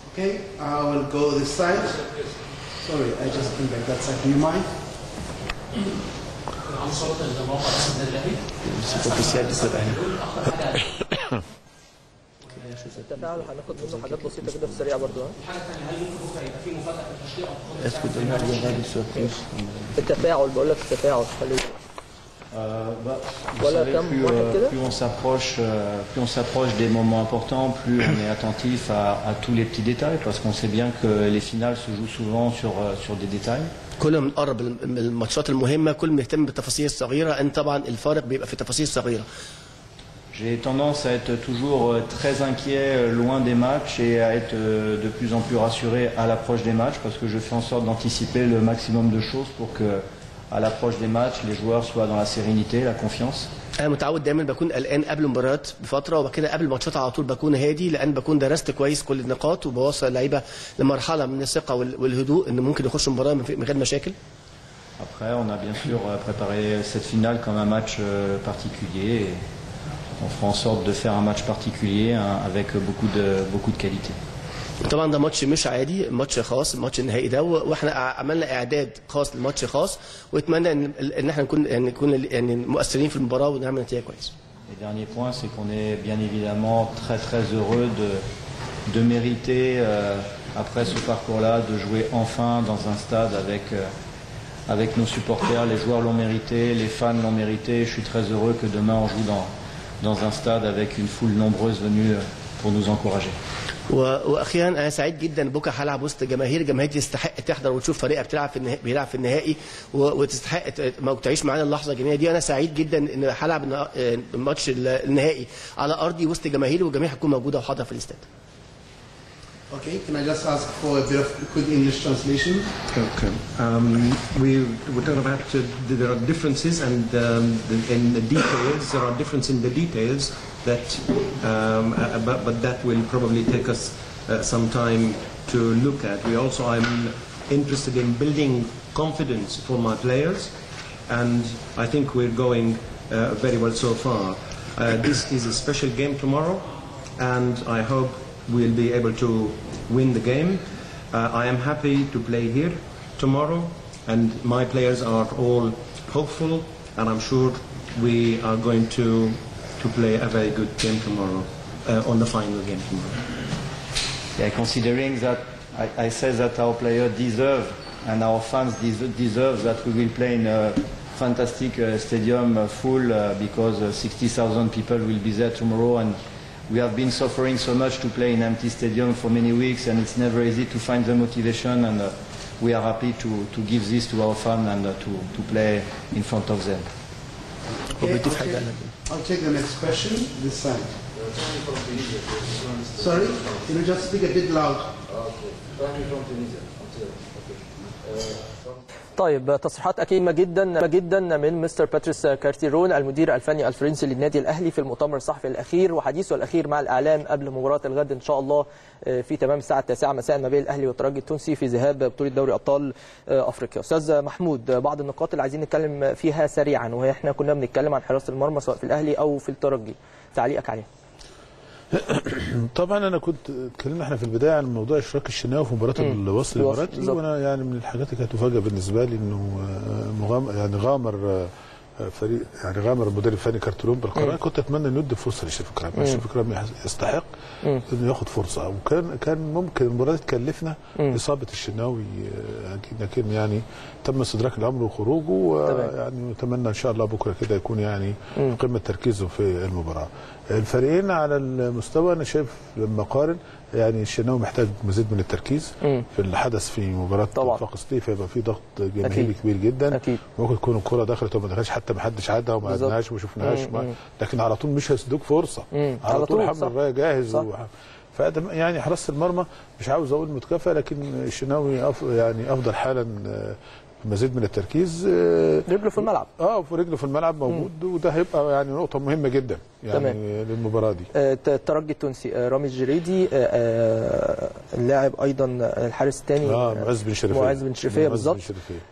Okay, I will go this side. Sorry, I just came back that side. Do you mind? تعال هناخد منه حاجات بسيطه كده في السريع برضه. الحاجه الثانيه هل ممكن بكره يبقى في مفاجاه في التشكيل او التفاعل؟ بقول لك التفاعل خلي voilà, plus on s'approche des moments importants, plus on est attentif à tous les petits détails, parce qu'on sait bien que les finales se jouent souvent sur des détails. كل ما نقرب الماتشات المهمة كل ما نهتم بالتفاصيل الصغيرة. ان طبعا الفارق بيبقى في التفاصيل الصغيرة. J'ai tendance à être toujours très inquiet loin des matchs et à être de plus en plus rassuré à l'approche des matchs, parce que je fais en sorte d'anticiper le maximum de choses pour que à l'approche des matchs, les joueurs soient dans la sérénité, la confiance. أنا متعود دايما بكون قلقان قبل المباريات بفترة، وبعد كده قبل الماتشات على طول بكون هادي، لأن بكون درست كويس كل النقاط وبوصل اللعيبة لمرحلة من الثقة والهدوء إن ممكن يخشوا المباراة من غير مشاكل. Après, on a bien sûr préparé cette finale comme un match particulier. On fera en sorte de faire un match particulier avec beaucoup de qualité. طبعا ده ماتش مش عادي، ماتش خاص، ماتش النهائي ده، واحنا عملنا اعداد خاص لماتش خاص، واتمنى ان احنا نكون يعني مؤثرين في المباراه ونعمل نتيجه كويسه. Le dernier point c'est qu'on est bien évidemment très heureux de mériter après ce parcours-là de jouer enfin dans un stade avec nos supporters. Les joueurs l'ont mérité, les fans l'ont mérité. Je suis très heureux que demain on joue dans un stade avec une foule nombreuse venue pour nous encourager. واخيرا انا سعيد جدا بكره هلعب وسط جماهير تستحق تحضر وتشوف فريقها بيلعب في النهائي وتستحق تعيش معانا اللحظه الجميله دي. انا سعيد جدا ان هلعب الماتش النهائي على ارضي وسط جماهيري، والجماهير هتكون موجوده وحاضره في الاستاد. Okay, can I just ask for a bit of good English translation? Okay. We're talking about there are differences and in the details. There are differences in the details that, but that will probably take us some time to look at. We also, I'm interested in building confidence for my players, and I think we're going very well so far. This is a special game tomorrow, and I hope we'll be able to win the game. I am happy to play here tomorrow, and my players are all hopeful, and I'm sure we are going to play a very good game tomorrow, on the final game tomorrow. Yeah, considering that I say that our players deserve and our fans deserve that we will play in a fantastic stadium full, because 60,000 people will be there tomorrow, and we have been suffering so much to play in empty stadium for many weeks, and it's never easy to find the motivation, and we are happy to give this to our fans and to play in front of them. Okay, I'll take the next question, this side. Sorry, can you just speak a bit loud? طيب تصريحات أكيمة جدا من مستر باتريس كارتيرون المدير الفني الفرنسي للنادي الأهلي في المؤتمر الصحفي الأخير وحديثه الأخير مع الإعلام قبل مباراة الغد إن شاء الله في تمام الساعة 9 مساء ما بين الأهلي والترجي التونسي في ذهاب بطولة دوري أبطال أفريقيا. أستاذ محمود، بعض النقاط اللي عايزين نتكلم فيها سريعا، وهي احنا كنا بنتكلم عن حراسة المرمى سواء في الأهلي أو في الترجي، تعليقك عليها. طبعا انا كنت اتكلمنا احنا في البدايه عن موضوع اشراك الشناوي في مباراه الوصل الاماراتي، وانا يعني من الحاجات اللي كانت مفاجاه بالنسبه لي انه غامر فريق غامر المدرب الفني كارتيرون بالقرار. كنت اتمنى انه يدي فرصه لشريف أكرامي. شريف أكرامي يستحق انه ياخد فرصه، وكان ممكن المباراه تكلفنا اصابه الشناوي، لكن يعني تم استدراك الامر وخروجه، ويعني نتمنى ان شاء الله بكره كده يكون يعني قمه تركيزه في المباراه. الفريقين على المستوى انا شايف لما اقارن يعني الشناوي محتاج مزيد من التركيز في الحدث في مباراه وفاق سطيف، هيبقى في ضغط جماهيري كبير جدا، ممكن تكون الكره دخلت وما دخلتش حتى ما حدش عدها وما عدناهاش وما شفناهاش، لكن على طول مش هيدوك فرصه، على طول حمد الرايه جاهز فده يعني حراسه المرمى مش عاوز اقول متكافئه، لكن الشناوي يعني افضل حالا مزيد من التركيز، رجله في الملعب رجله في الملعب موجود، وده هيبقى يعني نقطه مهمه جدا يعني للمباراه دي. الترجي التونسي رامي الجريدي اللاعب ايضا الحارس الثاني معز بن شريفية، بالظبط.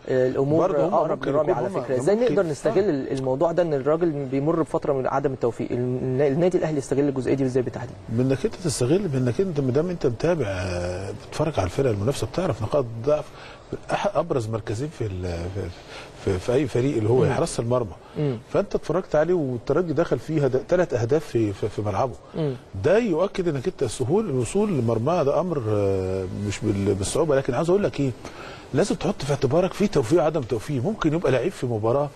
الامور اقرب لرامي على فكره. ازاي نقدر نستغل الموضوع ده ان الراجل بيمر بفتره من عدم التوفيق؟ النادي الاهلي يستغل الجزئيه دي ازاي بالتحديد؟ بانك انت تستغل، بانك انت ما دام انت متابع بتتفرج على الفرق المنافسه بتعرف نقاط ضعف. ابرز مركزين في في اي فريق اللي هو حراسه المرمى. فانت اتفرجت عليه والترجي دخل فيه 3 اهداف في ملعبه. ده يؤكد انك انت الوصول لمرمى ده امر مش بالصعوبه، لكن عاوز اقول لك ايه، لازم تحط في اعتبارك في توفيق عدم توفيق. ممكن يبقى لعيب في مباراه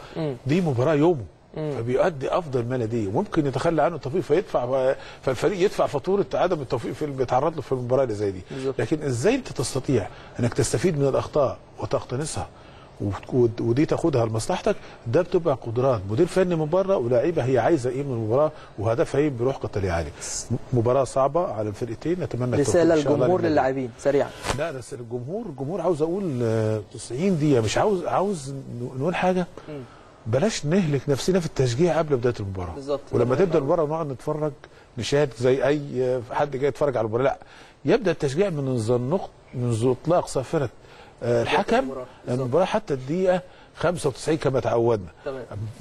دي مباراه يومه فبيؤدي افضل ما لديه، وممكن يتخلى عنه التوفيق فيدفع فالفريق يدفع فاتوره عدم التوفيق في اللي بيتعرض له في المباراه اللي زي دي. لكن ازاي انت تستطيع انك تستفيد من الاخطاء وتقتنصها ودي تاخدها لمصلحتك؟ ده بتبقى قدرات مدير فني من بره ولاعيبه هي عايزه ايه من المباراه وهدفها ايه بروح قتالي عالي. مباراه صعبه على الفرقتين، نتمنى رساله الجمهور للاعبين سريعا. لا بس الجمهور عاوز اقول 90 دقيقه، مش عاوز نقول حاجه. بلاش نهلك نفسنا في التشجيع قبل بدايه المباراه بالظبط، ولما تبدا المباراه ونقعد نتفرج نشاهد زي اي حد جاي يتفرج على المباراه. لا، يبدا التشجيع منذ اطلاق صافره الحكم المباراه حتى الدقيقه 95 كما تعودنا.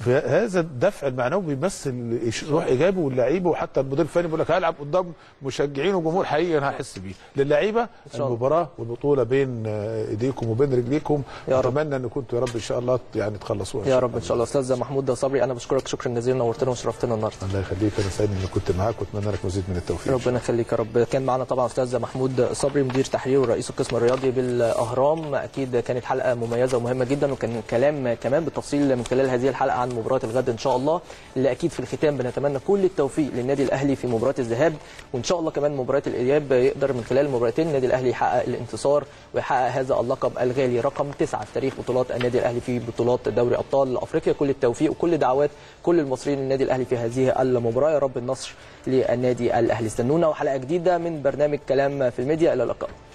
هذا الدفع المعنوي بيمثل روح ايجابي، واللعيبه وحتى المدير الفني بيقول لك هلعب قدام مشجعين وجمهور حقيقي انا هحس بيه. للعيبه المباراه والبطوله بين ايديكم وبين رجليكم، اتمنى ان كنتوا يا رب ان شاء الله يعني تخلصوها يا رب ان شاء الله. استاذ محمود صبري انا بشكرك شكرا جزيلا، نورتنا وشرفتنا النهارده. الله يخليك، انا سعيد ان كنت معاك واتمنى لك مزيد من التوفيق. ربنا يخليك يا رب. كان معنا طبعا استاذ محمود صبري مدير تحرير ورئيس القسم الرياضي بالاهرام. اكيد كانت حلقه مميزه ومهمه جدا، وكان كلام كمان بالتفصيل من خلال هذه الحلقه عن مباراه الغد ان شاء الله، اللي اكيد في الختام بنتمنى كل التوفيق للنادي الاهلي في مباراه الذهاب، وان شاء الله كمان مباراه الاياب يقدر من خلال المباراتين النادي الاهلي يحقق الانتصار ويحقق هذا اللقب الغالي رقم 9 في تاريخ بطولات النادي الاهلي في بطولات دوري ابطال افريقيا. كل التوفيق وكل دعوات كل المصريين للنادي الاهلي في هذه المباراه، يا رب النصر للنادي الاهلي. استنونا وحلقه جديده من برنامج كلام في الميديا، الى اللقاء.